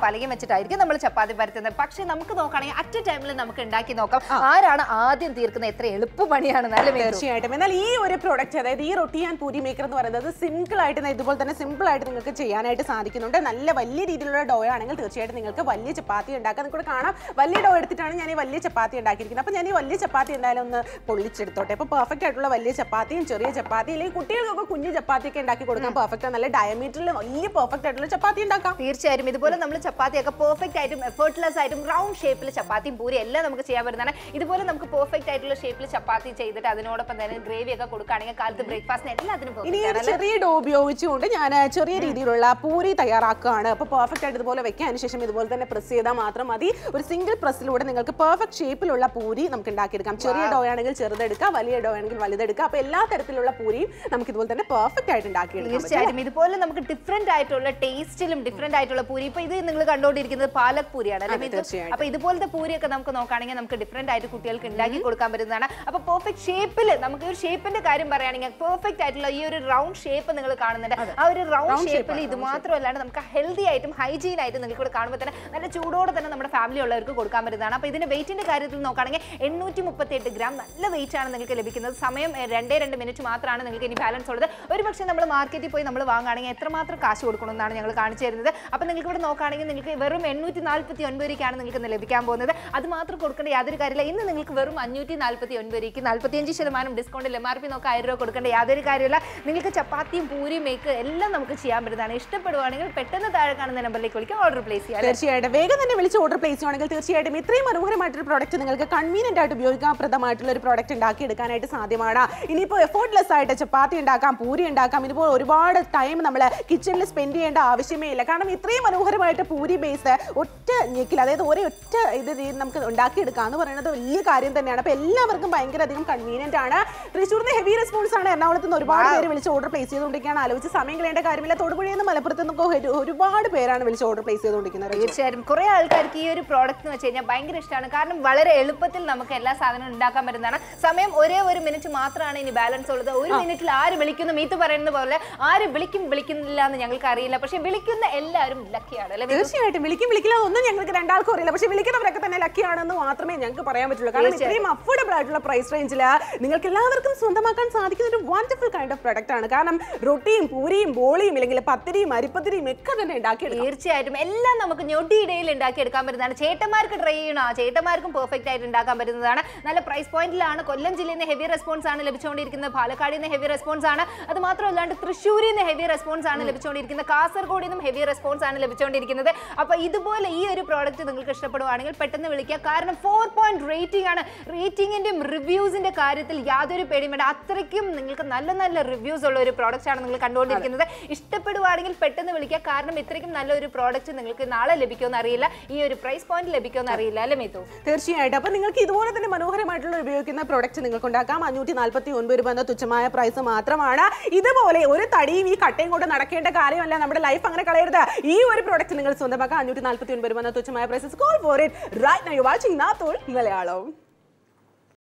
പലകയും വെച്ചിട്ടായിരിക്കും നമ്മൾ ചപ്പാത്തി പരത്തുന്നത്. പക്ഷേ നമുക്ക് നോക്കാണെങ്കിൽ അറ്റ് ടൈമിൽ നമുക്ക് ഉണ്ടാക്കി നോക്കാം. ആരാണ് ആദ്യം തീർക്കുന്ന എത്ര എളുപ്പ പണിയാണ് നല്ല തീർച്ചയായിട്ടും. എന്നാൽ ഈ ഒരു പ്രോഡക്റ്റ് അതായത് ഈ റൊട്ടി ആൻഡ് പൂരി മേക്കർ എന്ന് പറയുന്നത് സിമ്പിൾ ആയിട്ട് ഇതുപോലെ തന്നെ സിമ്പിൾ ആയിട്ട് നിങ്ങൾക്ക് ചെയ്യാനായിട്ട് സാധിക്കുന്നുണ്ട്. നല്ല വലിയ രീതിയിലുള്ള ഡോ ആണെങ്കിൽ തീർച്ചയായിട്ടും നിങ്ങൾക്ക് വലിയ ചപ്പാത്തി ഉണ്ടാക്കാൻ കൂടെ കാണാം. വലിയ ഡോ എടുത്തിട്ടാണ് ഞാൻ ഈ വലിയ ചപ്പാത്തി ഉണ്ടാക്കിയിരിക്കുന്നത്. അപ്പോൾ ഞാൻ ഈ വലിയ ചപ്പാത്തി എന്തായാലും ഒന്ന് പൊള്ളിച്ചെടുത്തോട്ടെ. അപ്പോൾ പെർഫെക്റ്റ് ആയിട്ടുള്ള വലിയ ചപ്പാത്തിയും ചെറിയ ചപ്പാത്തി അല്ലെങ്കിൽ കുട്ടികൾക്കൊക്കെ കുഞ്ഞു ചപ്പാത്തിയൊക്കെ ഉണ്ടാക്കി കൊടുക്കാൻ പെർഫെക്റ്റ് ആണ്. നല്ല ഡയമീറ്ററിൽ വലിയ perfect ആയിട്ടുള്ള ചപ്പാത്തി ഉണ്ടാക്കാം. തീർച്ചയായിട്ടും ഇതുപോലെ നമ്മൾ ചപ്പാത്തിയൊക്കെ പെർഫെക്റ്റ് ആയിട്ടും എഫർട്ട്ലെസ് ആയിട്ടും റൗണ്ട് ഷേപ്പിൽ ചപ്പാത്തിയും പൂരി എല്ലാം നമുക്ക് ചെയ്യാൻ പറ്റുന്നതാണ്. ഇതുപോലെ നമുക്ക് പെർഫെക്റ്റ് ആയിട്ടുള്ള ഷേപ്പിൽ ചപ്പാത്തി ചെയ്തിട്ട് അതിനോടൊപ്പം തന്നെ ഗ്രേവി ഒക്കെ കൊടുക്കുകയാണെങ്കിൽ കാലത്ത് ബ്രേക്ക്ഫാസ്റ്റിന് എല്ലാത്തിനും പോകും. ഇനി ചെറിയ ഡോ ഉപയോഗിച്ചുകൊണ്ട് ഞാൻ ചെറിയ രീതിയിലുള്ള പൂരി തയ്യാറാക്കുകയാണ്. അപ്പോൾ പെർഫെക്റ്റ് ആയിട്ട് ഇതുപോലെ വെക്കാൻ ശേഷം ഇതുപോലെ തന്നെ പ്രസ് ചെയ്താൽ മാത്രം മതി. ഒരു സിംഗിൾ പ്രസ്സിലൂടെ നിങ്ങൾക്ക് പെർഫെക്റ്റ് ഷേപ്പിലുള്ള പൂരി നമുക്ക് ഉണ്ടാക്കിയെടുക്കാം. ചെറിയ ഡോ ആണെങ്കിൽ ചെറുതെടുക്കാം, വലിയ ഡോ ആണെങ്കിൽ വലുതെടുക്കാം. അപ്പോൾ എല്ലാ തരത്തിലുള്ള പൂരിയും നമുക്ക് ഇതുപോലെ തന്നെ പെർഫെക്റ്റ് ആയിട്ട് ഉണ്ടാക്കിയെടുക്കാം. തീർച്ചയായിട്ടും ഇതുപോലെ നമുക്ക് ഡിഫറെന്റ് ടേസ്റ്റിലും ഡിഫറെന്റ് ആയിട്ടുള്ള പൂരി. ഇപ്പൊ ഇത് നിങ്ങൾ കണ്ടുകൊണ്ടിരിക്കുന്നത് പാലക് പൂരിയാണ് അല്ലേ? അപ്പൊ ഇതുപോലത്തെ പൂരിയൊക്കെ നമുക്ക് നോക്കുകയാണെങ്കിൽ നമുക്ക് ഡിഫറെന്റ് ആയിട്ട് കുട്ടികൾക്ക് ഉണ്ടാക്കി കൊടുക്കാൻ പറ്റുന്നതാണ്. അപ്പൊ പെർഫെക്റ്റ് ഷേപ്പിൽ നമുക്ക് ഒരു ഷേപ്പിന്റെ കാര്യം പറയുകയാണെങ്കിൽ പെർഫെക്റ്റ് ആയിട്ടുള്ള ഈ ഒരു റൗണ്ട് ഷേപ്പ് നിങ്ങൾ കാണുന്നുണ്ട്. ആ ഒരു റൗണ്ട് ഷേപ്പിൽ ഇത് മാത്രമല്ലാണ്ട് നമുക്ക് ഹെൽത്തി ആയിട്ടും ഹൈജീൻ ആയിട്ടും നിങ്ങൾക്ക് കാണുമ്പോൾ തന്നെ നല്ല ചൂടോടെ തന്നെ നമ്മുടെ ഫാമിലി ഉള്ളവർക്ക് കൊടുക്കാൻ പറ്റുന്നതാണ്. അപ്പൊ ഇതിന്റെ വെയിറ്റിന്റെ കാര്യത്തിൽ നോക്കുകയാണെങ്കിൽ 838 gram നല്ല വെയിറ്റ് ആണ് നിങ്ങൾക്ക് ലഭിക്കുന്നത്. സമയം 2.2 മിനിറ്റ് മാത്രമാണ് നിങ്ങൾക്ക് ഇനി ബാലൻസ് ഉള്ളത്. ഒരു പക്ഷേ നമ്മൾ മാർക്കറ്റിൽ പോയി നമ്മൾ വാങ്ങുകയാണെങ്കിൽ എത്രമാത്രം കാശ് കൊടുക്കണമെന്നാണ് ഞങ്ങൾ കാണിച്ചു തരുന്നത്. അപ്പൊ നിങ്ങൾക്ക് ഇവിടെ നോക്കുകയാണെങ്കിൽ നിങ്ങൾക്ക് വെറും 849 രൂപയ്ക്കാണ് നിങ്ങൾക്ക് ലഭിക്കാൻ പോകുന്നത്. അത് മാത്രം കൊടുക്കേണ്ട യാതൊരു കാര്യമില്ല. ഇന്ന് നിങ്ങൾക്ക് വെറും 549 രൂപയ്ക്ക് 45% ഡിസ്കൗണ്ടിൽ MRP നോക്കുക 1000 രൂപ കൊടുക്കേണ്ട യാതൊരു കാര്യമില്ല. നിങ്ങൾക്ക് ചപ്പാത്തിയും പൂരി മേക്ക് എല്ലാം നമുക്ക് ചെയ്യാൻ പറ്റുന്നതാണ്. ഇഷ്ടപ്പെടുവാണെങ്കിൽ പെട്ടെന്ന് താഴെ കാണുന്ന നമ്പറിലേക്ക് വിളിക്കുക, ഓർഡർ പ്ലേസ് ചെയ്യാം. തീർച്ചയായിട്ടും വേഗം തന്നെ വിളിച്ച് ഓർഡർ പ്ലേസ് ചെയ്യുകയാണെങ്കിൽ തീർച്ചയായിട്ടും ഇത്രയും മനോഹരമായിട്ടൊരു പ്രോഡക്റ്റ് നിങ്ങൾക്ക് കൺവീനിയന്റ് ആയിട്ട് ഉപയോഗിക്കാപ്രദമായിട്ടുള്ള ഒരു പ്രോഡക്റ്റ് ഉണ്ടാക്കിയെടുക്കാനായിട്ട് സാധ്യമാണ്. ഇനിയിപ്പോൾ എഫോർട്ട്ലെസ് ആയിട്ട് ചപ്പാത്തി ഉണ്ടാക്കാം, പൂരി ഉണ്ടാക്കാം. ഇതുപോലെ ഒരുപാട് ടൈം നമ്മൾ കിച്ചണിൽ സ്പെൻഡ് ചെയ്യേണ്ട ആവശ്യമേ ഇല്ല. കാരണം ഇത്രയും മനോഹരമായിട്ട് പൂരി ബേസ് ഒറ്റ ഞെക്കിൽ അതായത് ഒരൊറ്റ ഇത് നമുക്ക് ഉണ്ടാക്കിയെടുക്കുക എന്ന് പറയുന്നത് വലിയ കാര്യം തന്നെയാണ്. അപ്പോൾ എല്ലാവർക്കും ഭയങ്കര അധികം കൺവീനിയൻ്റ് ആണ്. തൃശ്ശൂരിന് ഹെവി റെസ്പോൺസ് ആണ്. എറണാകുളത്ത് നിന്ന് ഒരുപാട് പേര് വിളിച്ച് ഓർഡർ പ്ലേസ് ചെയ്തുകൊണ്ടിരിക്കുകയാണ്. ആലോചിച്ച് സമയം കളയേണ്ട കാര്യമില്ല. തൊടുപുഴയിൽ നിന്ന് മലപ്പുറത്ത് നിന്നൊക്കെ ഒരുപാട് പേരാണ് വിളിച്ച് ഓർഡർ പ്ലേസ് ചെയ്തുകൊണ്ടിരിക്കുന്നത്. തീർച്ചയായും കുറേ ആൾക്കാർക്ക് ഈ ഒരു പ്രോഡക്റ്റ് എന്ന് വെച്ച് കഴിഞ്ഞാൽ ഭയങ്കര ഇഷ്ടമാണ്. കാരണം വളരെ എളുപ്പത്തിൽ നമുക്ക് എല്ലാ സാധനവും ഉണ്ടാക്കാൻ പറ്റുന്നതാണ്. സമയം 1 മിനിറ്റ് മാത്രമാണ് ഇനി ബാലൻസ് ഉള്ളത്. 1 മിനിറ്റിൽ ആര് വിളിക്കുന്നു മീത്ത് പറയുന്നത് പോലെ ആര് വിളിക്കുന്നില്ല എന്ന് ഞങ്ങൾ അറിയില്ല. പക്ഷെ വിളിക്കുന്ന എല്ലാവരും ലക്കിയാണ്. തീർച്ചയായിട്ടും വിളിക്കില്ല ഒന്നും ഞങ്ങൾക്ക് രണ്ടാൾക്കും അറിയില്ല. പക്ഷെ വിളിക്കുന്നവരൊക്കെ തന്നെ ലക്കിയാണെന്ന് മാത്രമേ ഞങ്ങൾക്ക് പറയാൻ പറ്റുള്ളൂ. കാരണം ഇത്രയും അഫോർഡബിൾ ആയിട്ടുള്ള പ്രൈസ് റേഞ്ചിൽ നിങ്ങൾക്ക് എല്ലാവർക്കും സ്വന്തമാക്കാൻ സാധിക്കുന്ന ഒരു വണ്ടർഫുൾ കൈൻഡ് ഓഫ് പ്രൊഡക്റ്റ് ആണ്. കാരണം റൊട്ടിയും പൂരിയും ബോളിയും അല്ലെങ്കിൽ പത്തിരിയും അരിപ്പത്തിരിയും ഒക്കെ തന്നെ ഉണ്ടാക്കിയെടുക്കും. തീർച്ചയായിട്ടും എല്ലാം നമുക്ക് ഞൊടിയിടയിൽ ഉണ്ടാക്കിയെടുക്കാൻ പറ്റുന്നതാണ്. ചേട്ടന്മാർക്ക് ട്രൈ ചെയ്യണം, ചേട്ടന്മാർക്കും പെർഫെക്റ്റ് ആയിട്ട് ഉണ്ടാക്കാൻ പറ്റുന്നതാണ്. നല്ല പ്രൈസ് പോയിന്റിലാണ്. കൊല്ലം ജില്ലയിൽ നിന്ന് ഹെവി റെസ്പോൺസ് ആണ് ലഭിച്ചുകൊണ്ടിരിക്കുന്നത്. പാലക്കാടിൽ നിന്ന് ഹെവി റെസ്പോൺസ് ആണ്. അത് മാത്രമല്ലാണ്ട് തൃശ്ശൂരിൽ നിന്ന് ഹെവി റെസ്പോൺസ് ആണ് ലഭിച്ചുകൊണ്ടിരിക്കുന്നത്. കാസർഗോഡിൽ നിന്നും ഹെവി റെസ്പോൺസ് ആണ് ലഭിച്ചുകൊണ്ടിരിക്കുന്നത്. അപ്പോൾ ഇതുപോലെ ഈ ഒരു പ്രോഡക്റ്റ് നിങ്ങൾക്ക് ഇഷ്ടപ്പെടുവാണെങ്കിൽ പെട്ടെന്ന് വിളിക്കുക. കാരണം 4.0 റേറ്റിംഗ് ആണ്. റേറ്റിംഗിൻ്റെയും റിവ്യൂസിൻ്റെ കാര്യത്തിൽ യാതൊരു പേടിയും വേണ്ട. അത്രയ്ക്കും നിങ്ങൾക്ക് നല്ല നല്ല റിവ്യൂസ് ഉള്ള ഒരു പ്രോഡക്റ്റ് ആണ് നിങ്ങൾ കണ്ടുകൊണ്ടിരിക്കുന്നത്. ഇഷ്ടപ്പെടുവാണെങ്കിൽ പെട്ടെന്ന് വിളിക്കുക. കാരണം ഇത്രയ്ക്കും നല്ലൊരു പ്രോഡക്റ്റ് നിങ്ങൾക്ക് നാളെ ലഭിക്കുമെന്ന് അറിയില്ല. ഈ ഒരു പ്രൈസ് പോയിന്റ് ലഭിക്കുമെന്ന് അറിയില്ല അല്ലേ മേത്തു? തീർച്ചയായിട്ടും. അപ്പോൾ നിങ്ങൾക്ക് ഇതുപോലെ തന്നെ മനോഹരമായിട്ടുള്ള ഉപയോഗിക്കുന്ന പ്രോഡക്റ്റ് നിങ്ങൾക്ക് ഉണ്ടാക്കാം. 549 രൂപ എന്ന തുച്ഛമായ പ്രൈസ് മാത്രമാണ്. ഇതുപോലെ ഒരു തടിയും ഈ കട്ടയും കൊണ്ട് നടക്കേണ്ട കാര്യം അല്ല. നമ്മുടെ ലൈഫ് അങ്ങനെ കളയരുത്. ഈ ഒരു പ്രോഡക്റ്റ് നിങ്ങൾ സ്വന്തമാക്കാം. 549 രൂപ തുച്ഛമായ prices. Call for it right now. You are watching Naaptol Malayalam.